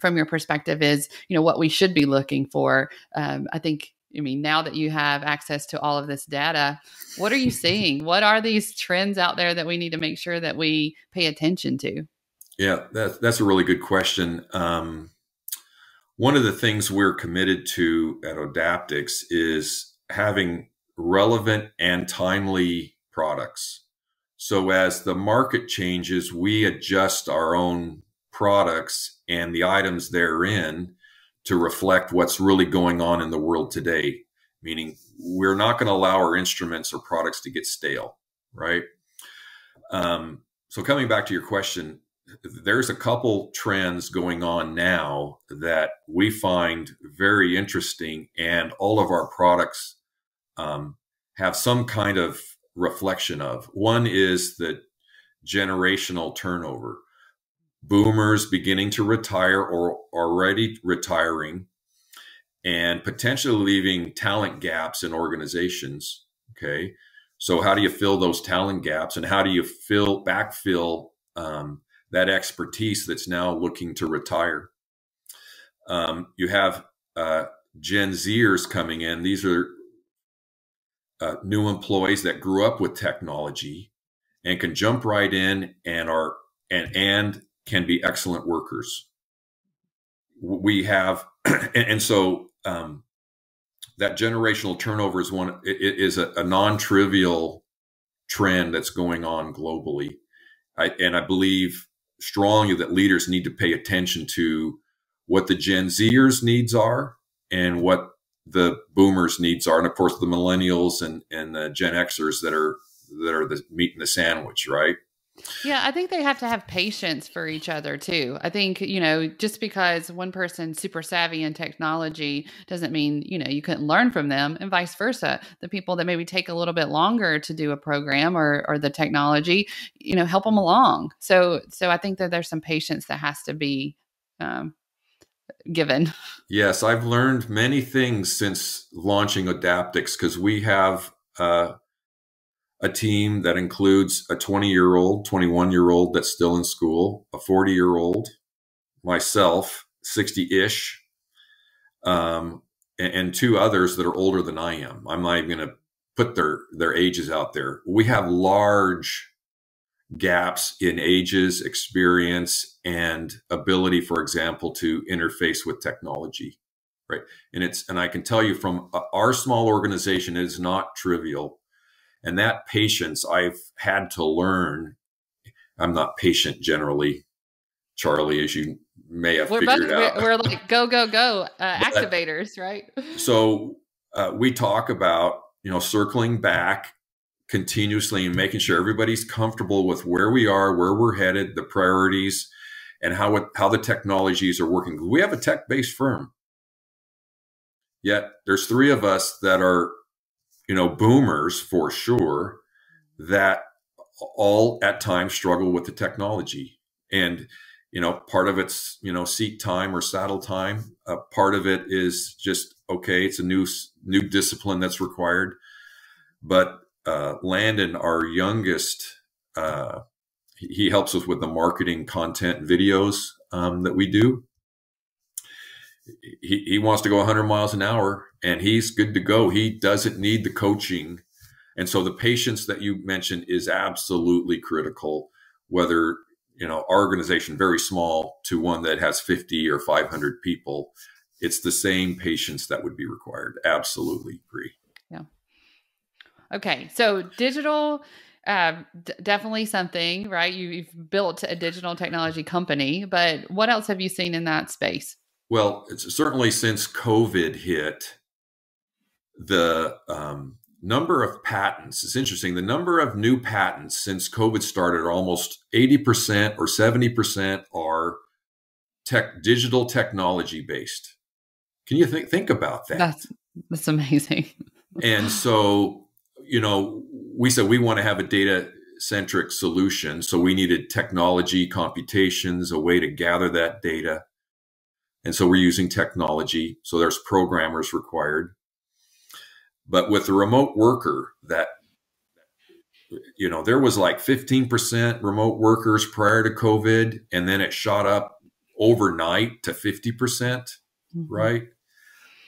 from your perspective is, you know, what we should be looking for. Um, I think, I mean, now that you have access to all of this data, what are you seeing? What are these trends out there that we need to make sure that we pay attention to? Yeah, that's, that's a really good question. Um, one of the things we're committed to at Odaptix is having relevant and timely products. So as the market changes, we adjust our own products and the items therein to reflect what's really going on in the world today. meaning we're not going to allow our instruments or products to get stale, right? Um, so coming back to your question, there's a couple trends going on now that we find very interesting, and all of our products um, have some kind of reflection of. One is the generational turnover. Boomers beginning to retire or already retiring and potentially leaving talent gaps in organizations. Okay. So how do you fill those talent gaps, and how do you fill backfill um, that expertise that's now looking to retire? Um, you have uh, Gen Zers coming in. These are uh, new employees that grew up with technology and can jump right in and are, and, and, can be excellent workers. We have, and so um, that generational turnover is one, it is a, a non-trivial trend that's going on globally. I, and I believe strongly that leaders need to pay attention to what the Gen Zers needs are and what the boomers needs are. And of course the millennials and, and the Gen Xers that are, that are the meat in the sandwich, right? Yeah, I think they have to have patience for each other too. I think, you know, just because one person's super savvy in technology doesn't mean, you know, you couldn't learn from them, and vice versa. The people that maybe take a little bit longer to do a program or, or the technology, you know, help them along. So, so I think that there's some patience that has to be um, given. Yes, I've learned many things since launching Odaptix, because we have uh a team that includes a twenty year old, twenty-one year old that's still in school, a forty year old, myself, sixty ish, um, and, and two others that are older than I am. I'm not even going to put their, their ages out there. We have large gaps in ages, experience, and ability, for example, to interface with technology, right? And it's, and I can tell you from our small organization, it is not trivial. And that patience I've had to learn. I'm not patient generally, Charlie, as you may have we're figured both, out. We're, we're like go, go, go uh, activators, right? So uh, we talk about, you know, circling back continuously and making sure everybody's comfortable with where we are, where we're headed, the priorities, and how, it, how the technologies are working. We have a tech-based firm. Yet there's three of us that are, you know, boomers for sure, that all at times struggle with the technology. And, you know, part of it's, you know, seat time or saddle time. Uh, part of it is just, okay, it's a new, new discipline that's required. But uh, Landon, our youngest, uh, he helps us with the marketing content videos um, that we do. He, he wants to go a hundred miles an hour, and he's good to go. He doesn't need the coaching. And so the patience that you mentioned is absolutely critical, whether, you know, our organization, very small, to one that has fifty or five hundred people. It's the same patience that would be required. Absolutely agree. Yeah. Okay. So digital, Uh, d definitely something, right? You, you've built a digital technology company, but what else have you seen in that space? Well, it's certainly since COVID hit, the um, number of patents, it's interesting, the number of new patents since COVID started are almost eighty percent or seventy percent are tech, digital technology based. Can you think, think about that? That's, that's amazing. And so, you know, we said we want to have a data centric solution. So we needed technology, computations, a way to gather that data. And so we're using technology. So there's programmers required. But with the remote worker, that, you know, there was like fifteen percent remote workers prior to COVID, and then it shot up overnight to fifty percent, mm-hmm. right?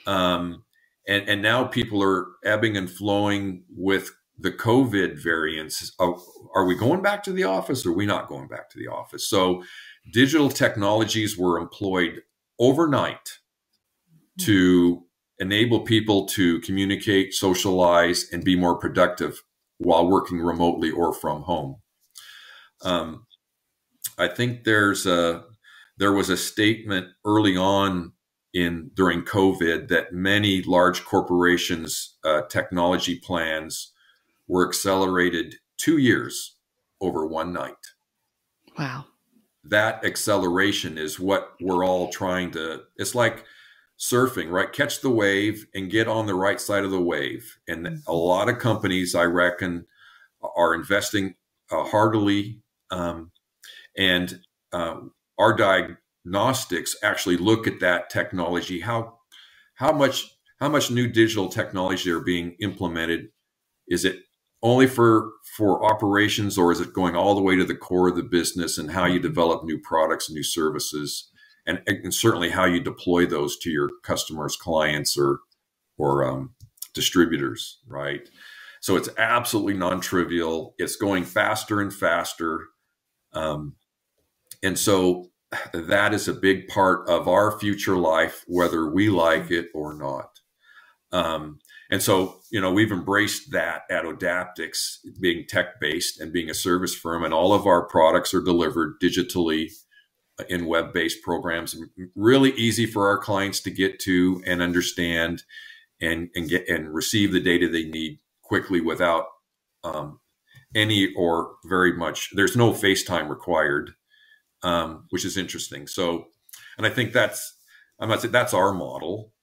Um, and, and now people are ebbing and flowing with the COVID variants. Of, are we going back to the office? Or are we not going back to the office? So digital technologies were employed overnight to enable people to communicate, socialize, and be more productive while working remotely or from home. Um, I think there's a, there was a statement early on in during COVID that many large corporations' uh, technology plans were accelerated two years over one night. Wow. That acceleration is what we're all trying to, it's like surfing, right? Catch the wave and get on the right side of the wave. And a lot of companies, I reckon, are investing uh, heartily. Um, and uh, our diagnostics actually look at that technology, how, how much, how much new digital technology are being implemented. Is it only for, for operations, or is it going all the way to the core of the business and how you develop new products and new services, and, and certainly how you deploy those to your customers, clients, or, or um, distributors, right? So it's absolutely non-trivial. It's going faster and faster. Um, and so that is a big part of our future life, whether we like it or not. Um, And so, you know, we've embraced that at Odaptix, being tech-based and being a service firm, and all of our products are delivered digitally in web-based programs, really easy for our clients to get to and understand and, and get and receive the data they need quickly without um, any or very much. There's no FaceTime required, um, which is interesting. So, and I think that's, I'm not saying that's our model,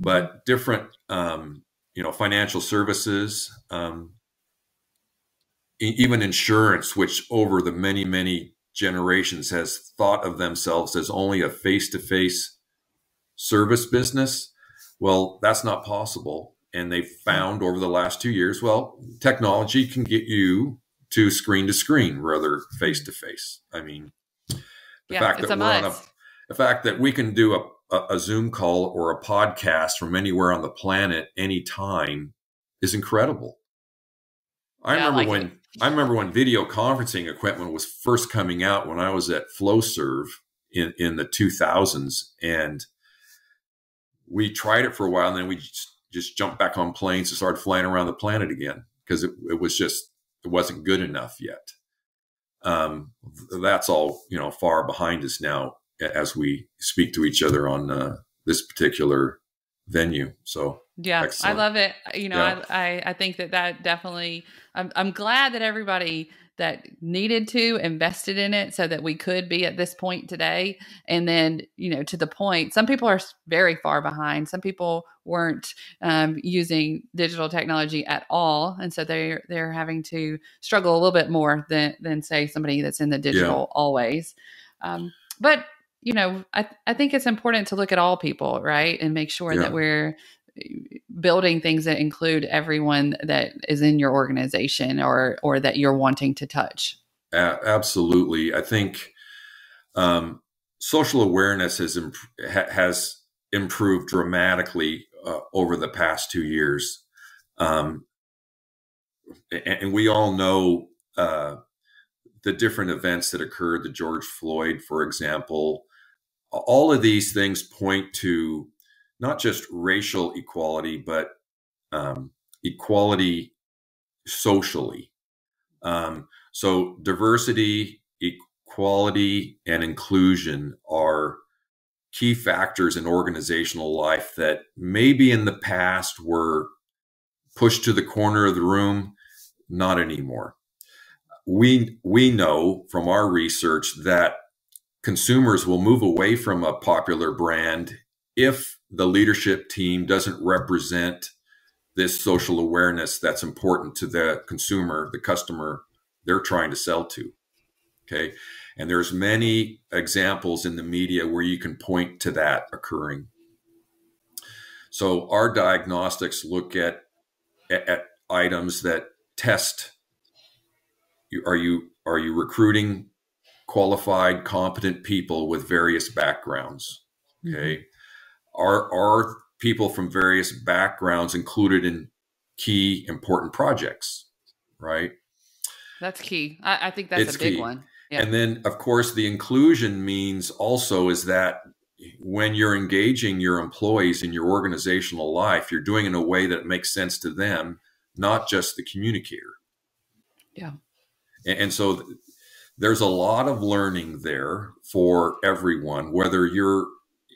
but different, um, you know, financial services, um, e even insurance, which over the many, many generations has thought of themselves as only a face-to-face service business. Well, that's not possible. And they've found over the last two years, well, technology can get you to screen to screen rather face-to-face. I mean, the yeah, fact that we're on a, the fact that we can do a a Zoom call or a podcast from anywhere on the planet, anytime, is incredible. I yeah, remember like when, it. I remember when video conferencing equipment was first coming out when I was at FlowServe in, in the two thousands, and we tried it for a while. And then we just, just jumped back on planes and started flying around the planet again, because it, it was just, it wasn't good enough yet. Um, that's all, you know, far behind us now, as we speak to each other on uh, this particular venue. So yeah, excellent. I love it. You know, yeah. I, I think that that definitely, I'm, I'm glad that everybody that needed to invested in it so that we could be at this point today. And then, you know, to the point, some people are very far behind. Some people weren't um, using digital technology at all. And so they're, they're having to struggle a little bit more than, than say somebody that's in the digital yeah. always. Um, but you know, I, th I think it's important to look at all people, right? And make sure yeah. that we're building things that include everyone that is in your organization or, or that you're wanting to touch. A absolutely. I think um, social awareness has, imp ha has improved dramatically uh, over the past two years. Um, and, and we all know uh, the different events that occurred, the George Floyd, for example. All of these things point to not just racial equality, but um, equality socially. Um, so diversity, equality, and inclusion are key factors in organizational life that maybe in the past were pushed to the corner of the room, not anymore. We, we know from our research that consumers will move away from a popular brand if the leadership team doesn't represent this social awareness that's important to the consumer, the customer they're trying to sell to. Okay. And there's many examples in the media where you can point to that occurring. So our diagnostics look at, at, at items that test, you, are you, are you recruiting qualified, competent people with various backgrounds? Okay. Are, are people from various backgrounds included in key important projects? Right. That's key. I, I think that's it's a big key. one. Yeah. And then of course the inclusion means also is that when you're engaging your employees in your organizational life, you're doing it in a way that makes sense to them, not just the communicator. Yeah. And, and so th there's a lot of learning there for everyone, whether you're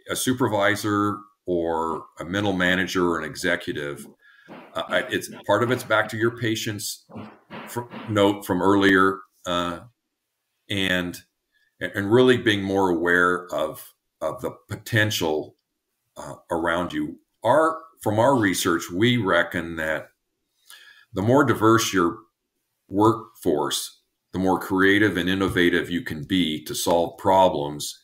a supervisor or a middle manager or an executive, uh, it's part of it's back to your patient's fr- note from earlier, uh, and and really being more aware of of the potential uh, around you. Our from our research, we reckon that the more diverse your workforce, the more creative and innovative you can be to solve problems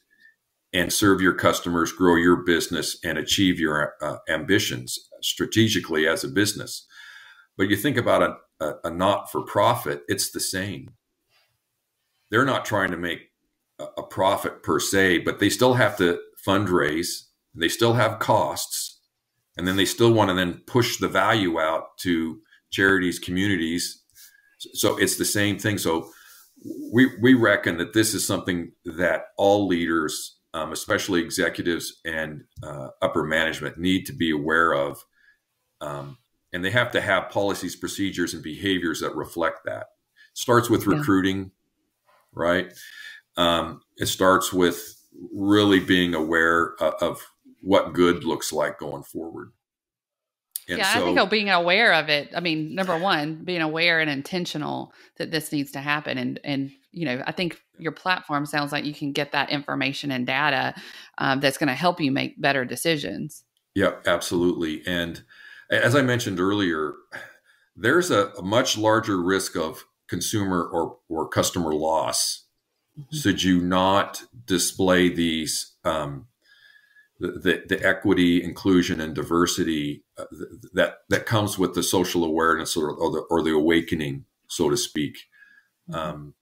and serve your customers, grow your business, and achieve your uh, ambitions strategically as a business. But you think about a, a, a not-for-profit, it's the same. They're not trying to make a, a profit per se, but they still have to fundraise. They still have costs. And then they still want to then push the value out to charities, communities. So it's the same thing. So we we reckon that this is something that all leaders, Um, especially executives and uh, upper management, need to be aware of. Um, and they have to have policies, procedures, and behaviors that reflect that. Starts with recruiting, yeah. right? Um, it starts with really being aware uh, of what good looks like going forward. And yeah, so, I think oh, being aware of it. I mean, number one, being aware and intentional that this needs to happen. And, and you know, I think your platform sounds like you can get that information and data um, that's going to help you make better decisions. Yeah, absolutely. And as I mentioned earlier, there's a, a much larger risk of consumer or, or customer loss. Mm-hmm. Should you not display these, um, the, the, the equity, inclusion, and diversity uh, that, that comes with the social awareness or, or, the, or the awakening, so to speak. Um,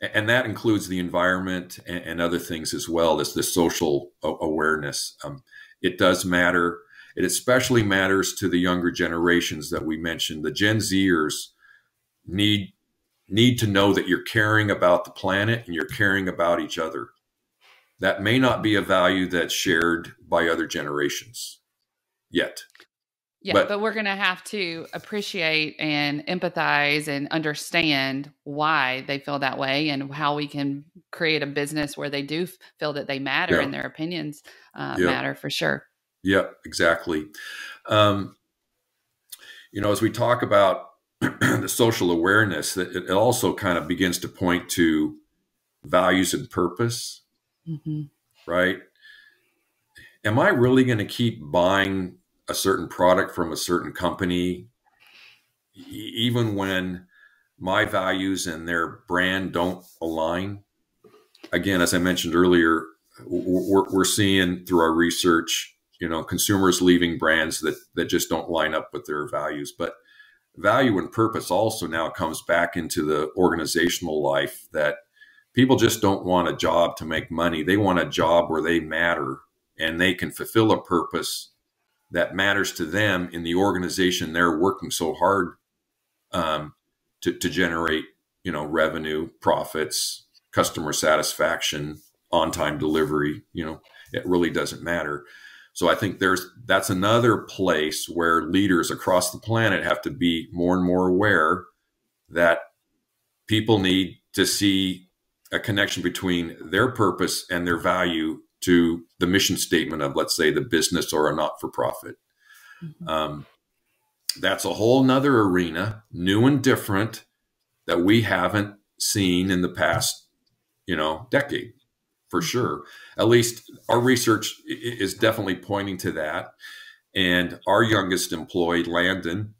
And that includes the environment and, and other things as well as the social awareness. Um, it does matter. It especially matters to the younger generations that we mentioned. The Gen Zers need, need to know that you're caring about the planet and you're caring about each other. That may not be a value that's shared by other generations yet. Yeah, but, but we're going to have to appreciate and empathize and understand why they feel that way and how we can create a business where they do feel that they matter yeah. and their opinions uh, yeah. matter for sure. Yeah, exactly. Um, you know, as we talk about the social awareness, it, it also kind of begins to point to values and purpose, mm-hmm. right? Am I really going to keep buying a certain product from a certain company, even when my values and their brand don't align? Again, as I mentioned earlier, we're, we're seeing through our research, you know, consumers leaving brands that, that just don't line up with their values. But value and purpose also now comes back into the organizational life, that people just don't want a job to make money. They want a job where they matter and they can fulfill a purpose that matters to them in the organization they're working so hard um, to, to generate, you know, revenue, profits, customer satisfaction, on-time delivery. You know, it really doesn't matter. So I think there's that's another place where leaders across the planet have to be more and more aware that people need to see a connection between their purpose and their value to the mission statement of, let's say, the business or a not-for-profit. Mm-hmm. Um, that's a whole nother arena, new and different, that we haven't seen in the past, you know, decade, for sure. At least our research is definitely pointing to that. And our youngest employee, Landon,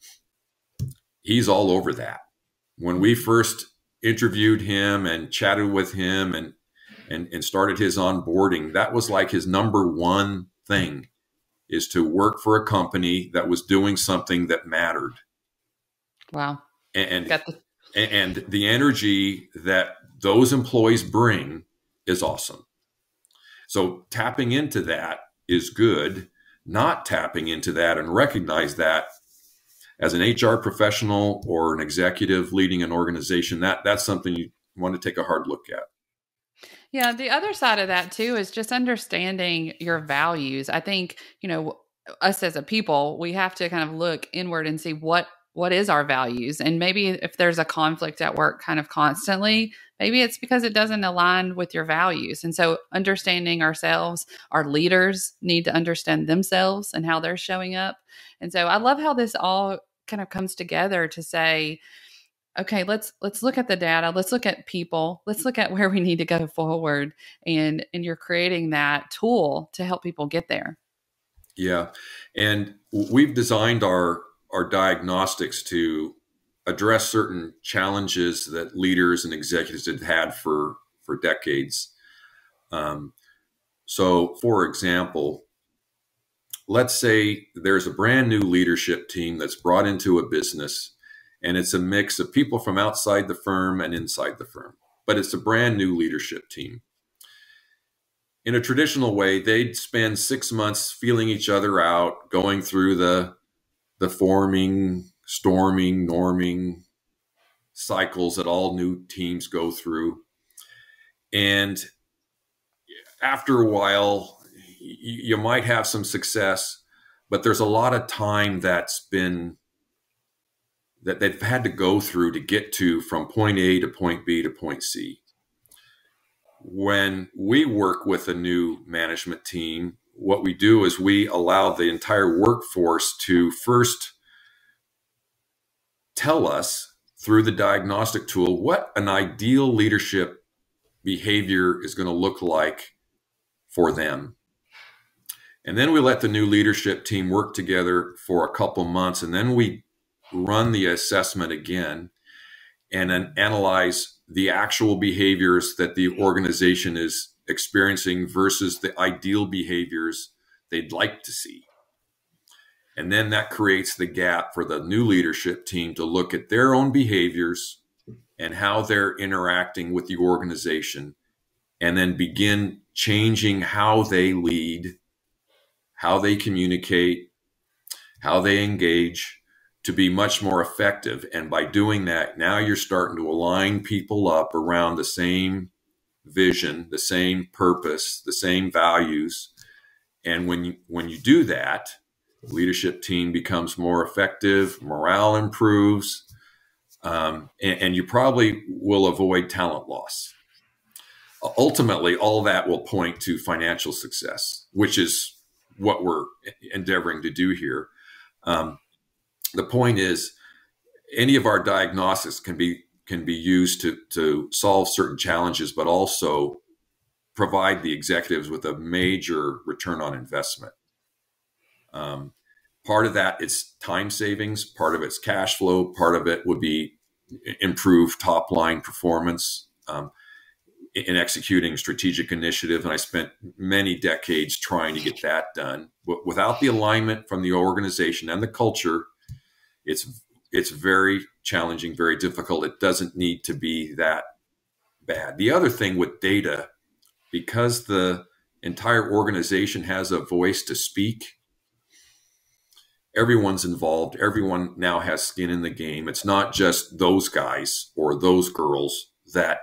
he's all over that. When we first interviewed him and chatted with him and And, and started his onboarding, that was like his number one thing, is to work for a company that was doing something that mattered. Wow. And, Got the- and the energy that those employees bring is awesome. So tapping into that is good. Not tapping into that and recognize that as an H R professional or an executive leading an organization, that that's something you want to take a hard look at. Yeah. The other side of that too is just understanding your values. I think, you know, us as a people, we have to kind of look inward and see what what is our values? And maybe if there's a conflict at work kind of constantly, maybe it's because it doesn't align with your values. And so understanding ourselves, our leaders need to understand themselves and how they're showing up. And so I love how this all kind of comes together to say, okay, let's let's look at the data. Let's look at people. Let's look at where we need to go forward. And and you're creating that tool to help people get there. Yeah. And we've designed our our diagnostics to address certain challenges that leaders and executives had had for, for decades. Um, so for example, let's say there's a brand new leadership team that's brought into a business, and it's a mix of people from outside the firm and inside the firm, but it's a brand new leadership team. In a traditional way, they'd spend six months feeling each other out, going through the, the forming, storming, norming cycles that all new teams go through. And after a while, you might have some success, but there's a lot of time that's been, that they've had to go through to get to from point A to point B to point C. When we work with a new management team, what we do is we allow the entire workforce to first tell us through the diagnostic tool what an ideal leadership behavior is going to look like for them. And then we let the new leadership team work together for a couple months, and then we run the assessment again and then analyze the actual behaviors that the organization is experiencing versus the ideal behaviors they'd like to see. And then that creates the gap for the new leadership team to look at their own behaviors and how they're interacting with the organization, and then begin changing how they lead, how they communicate, how they engage, to be much more effective. And by doing that, now you're starting to align people up around the same vision, the same purpose, the same values. And when you, when you do that, the leadership team becomes more effective, morale improves, um, and, and you probably will avoid talent loss. Ultimately, all that will point to financial success, which is what we're endeavoring to do here. Um, The point is, any of our diagnostics can be can be used to, to solve certain challenges, but also provide the executives with a major return on investment. Um, part of that is time savings, part of it's cash flow, part of it would be improved top line performance um, in executing strategic initiative. And I spent many decades trying to get that done. But without the alignment from the organization and the culture, It's it's very challenging, very difficult. It doesn't need to be that bad. The other thing with data, because the entire organization has a voice to speak, everyone's involved. Everyone now has skin in the game. It's not just those guys or those girls that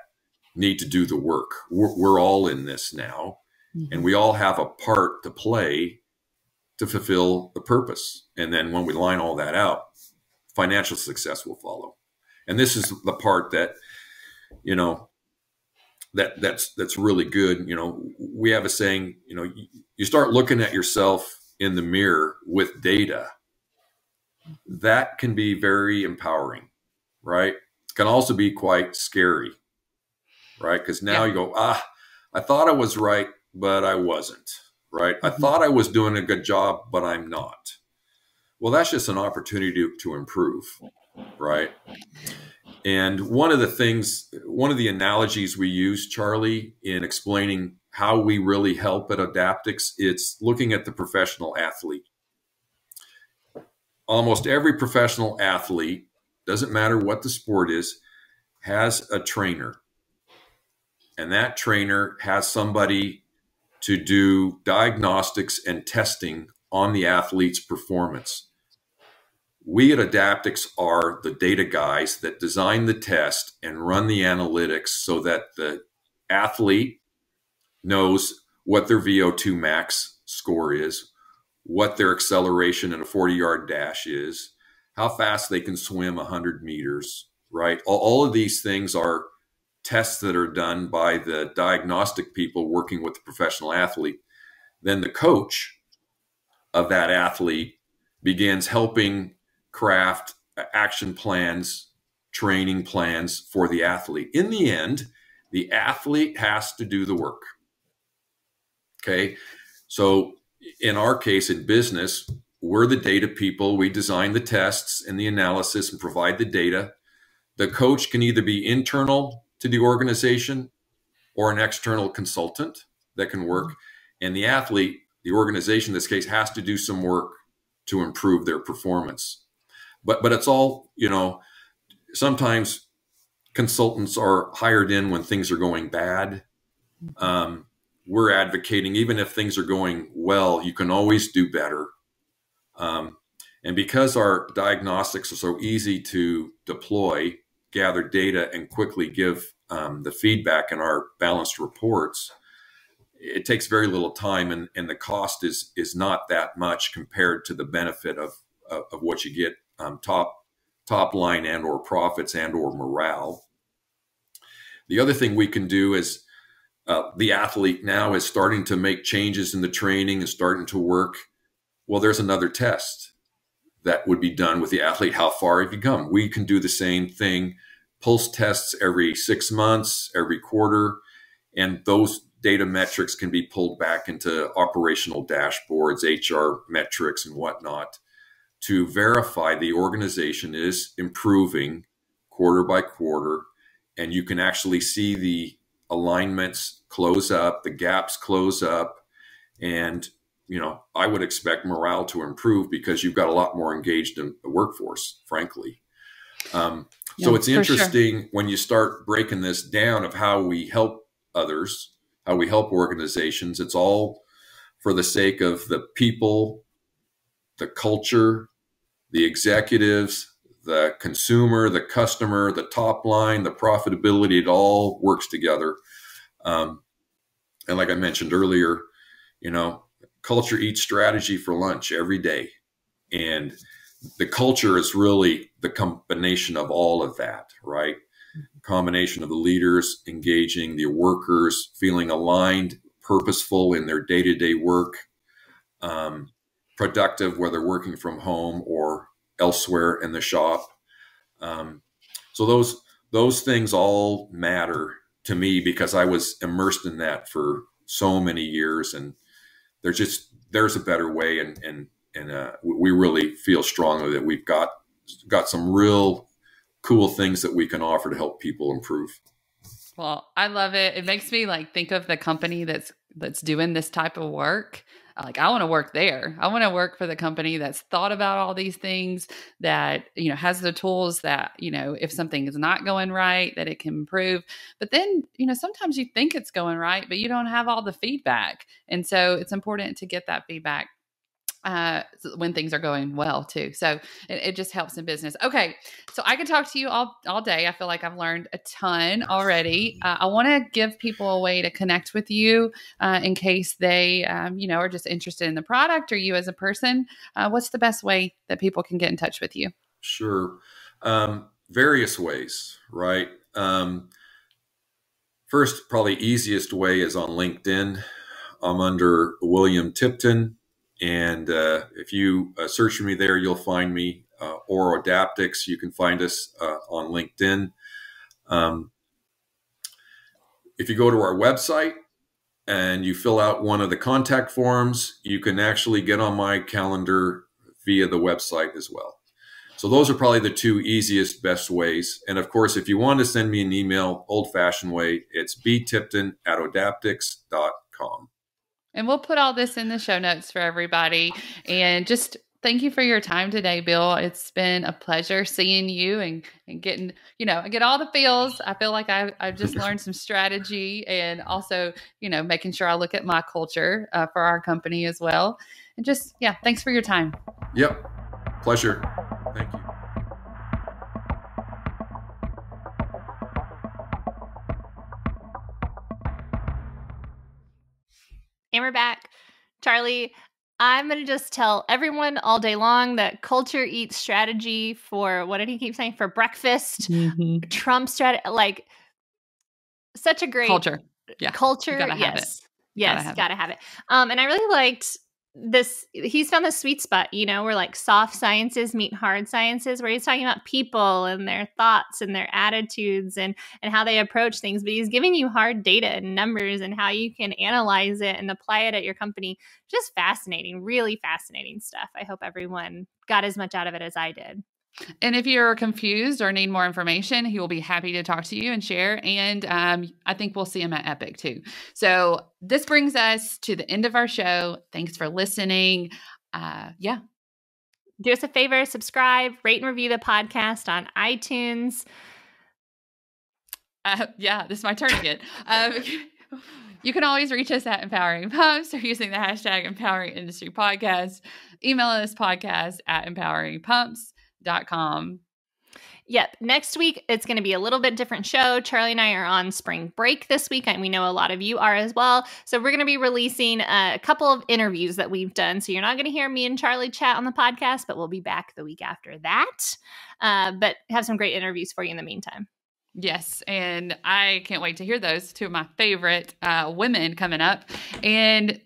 need to do the work. We're, we're all in this now, mm-hmm. and we all have a part to play to fulfill the purpose. And then when we line all that out, financial success will follow. And this is the part that, you know, that that's, that's really good. You know, we have a saying, you know, you start looking at yourself in the mirror with data. That can be very empowering, right? It can also be quite scary, right? Because now yeah. you go, ah, I thought I was right, but I wasn't, right? Mm-hmm. I thought I was doing a good job, but I'm not. Well, that's just an opportunity to, to improve, right? And one of the things, one of the analogies we use, Charlie, in explaining how we really help at Odaptix, it's looking at the professional athlete. Almost every professional athlete, doesn't matter what the sport is, has a trainer. And that trainer has somebody to do diagnostics and testing on the athlete's performance. We at Odaptix are the data guys that design the test and run the analytics so that the athlete knows what their V O two max score is, what their acceleration in a forty yard dash is, how fast they can swim one hundred meters, right? All, all of these things are tests that are done by the diagnostic people working with the professional athlete. Then the coach of that athlete begins helping craft action plans, training plans for the athlete. In the end, the athlete has to do the work. Okay. So in our case, in business, we're the data people. We design the tests and the analysis and provide the data. The coach can either be internal to the organization or an external consultant that can work. And the athlete, the organization in this case, has to do some work to improve their performance. But but it's all, you know, sometimes consultants are hired in when things are going bad. Um, we're advocating, even if things are going well, you can always do better. Um, and because our diagnostics are so easy to deploy, gather data, and quickly give um, the feedback in our balanced reports, it takes very little time, and, and the cost is is not that much compared to the benefit of of, of what you get um, top top line and or profits and or morale. The other thing we can do is uh, the athlete now is starting to make changes in the training and starting to work. Well, there's another test that would be done with the athlete. How far have you come? We can do the same thing, pulse tests every six months, every quarter, and those data metrics can be pulled back into operational dashboards, H R metrics and whatnot to verify the organization is improving quarter by quarter. And you can actually see the alignments close up, the gaps close up. And, you know, I would expect morale to improve because you've got a lot more engaged in the workforce, frankly. Um, yeah, so it's interesting, sure, when you start breaking this down of how we help others, how we help organizations. It's all for the sake of the people, the culture, the executives, the consumer, the customer, the top line, the profitability. It all works together. Um, and like I mentioned earlier, you know, culture eats strategy for lunch every day. And the culture is really the combination of all of that, right? Combination of the leaders engaging, the workers feeling aligned, purposeful in their day-to-day work, um, productive, whether working from home or elsewhere in the shop. Um, so those those things all matter to me because I was immersed in that for so many years, and there's just there's a better way, and and and uh, we really feel strongly that we've got got some real cool things that we can offer to help people improve. Well, I love it. It makes me like think of the company that's that's doing this type of work. Like, I want to work there. I want to work for the company that's thought about all these things, that, you know, has the tools that, you know, if something is not going right, that it can improve. But then, you know, sometimes you think it's going right, but you don't have all the feedback. And so it's important to get that feedback uh, when things are going well too. So it, it just helps in business. Okay. So I could talk to you all, all day. I feel like I've learned a ton already. Uh, I want to give people a way to connect with you, uh, in case they, um, you know, are just interested in the product or you as a person. Uh, what's the best way that people can get in touch with you? Sure. Um, various ways, right? Um, first, probably easiest way is on LinkedIn. I'm under William Tipton. And uh, if you uh, search for me there, you'll find me, uh, or Odaptix. You can find us uh, on LinkedIn. Um, if you go to our website and you fill out one of the contact forms, you can actually get on my calendar via the website as well. So those are probably the two easiest, best ways. And of course, if you want to send me an email, old-fashioned way, it's b tipton at odaptix dot com. And we'll put all this in the show notes for everybody. And just thank you for your time today, Bill. It's been a pleasure seeing you and, and getting, you know, I get all the feels. I feel like I've, I've just learned some strategy, and also, you know, making sure I look at my culture uh, for our company as well. And just, yeah, thanks for your time. Yep. Pleasure. Thank you. And we're back. Charlie, I'm going to just tell everyone all day long that culture eats strategy for, what did he keep saying? For breakfast, mm-hmm. Trump strategy, like such a great culture. Yeah. Culture. Gotta yes. Yes. Gotta have, gotta have it. Um, and I really liked this. He's found the sweet spot, you know, where like soft sciences meet hard sciences, where he's talking about people and their thoughts and their attitudes and, and how they approach things. But he's giving you hard data and numbers and how you can analyze it and apply it at your company. Just fascinating, really fascinating stuff. I hope everyone got as much out of it as I did. And if you're confused or need more information, he will be happy to talk to you and share. And um, I think we'll see him at EPIC too. So this brings us to the end of our show. Thanks for listening. Uh, yeah. Do us a favor, subscribe, rate and review the podcast on iTunes. Uh, yeah, this is my turn again. Um, you can always reach us at Empowering Pumps or using the hashtag Empowering Industry Podcast. Email us podcast at Empowering Pumps. Dot com. Yep. Next week, it's going to be a little bit different show. Charlie and I are on spring break this week, and we know a lot of you are as well. So we're going to be releasing a couple of interviews that we've done. So you're not going to hear me and Charlie chat on the podcast, but we'll be back the week after that. Uh, but have some great interviews for you in the meantime. Yes. And I can't wait to hear those. Two of my favorite uh, women coming up. And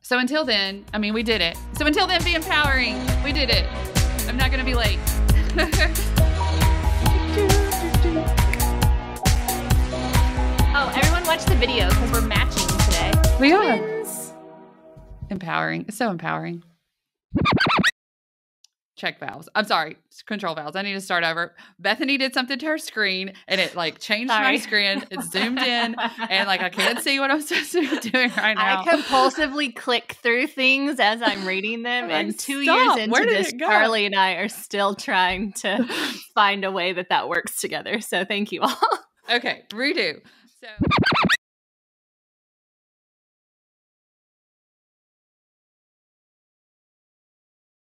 so until then, I mean, we did it. So until then, be empowering. We did it. I'm not going to be late. Oh, everyone watch the video because we're matching today. We are. Twins. Empowering. It's so empowering. Check valves. I'm sorry. Control valves. I need to start over. Bethany did something to her screen and it like changed sorry. my screen. It zoomed in and like I can't see what I'm supposed to be doing right now. I compulsively click through things as I'm reading them. Like, and two stop. years into this, Charlie and I are still trying to find a way that that works together. So thank you all. Okay. Redo. So.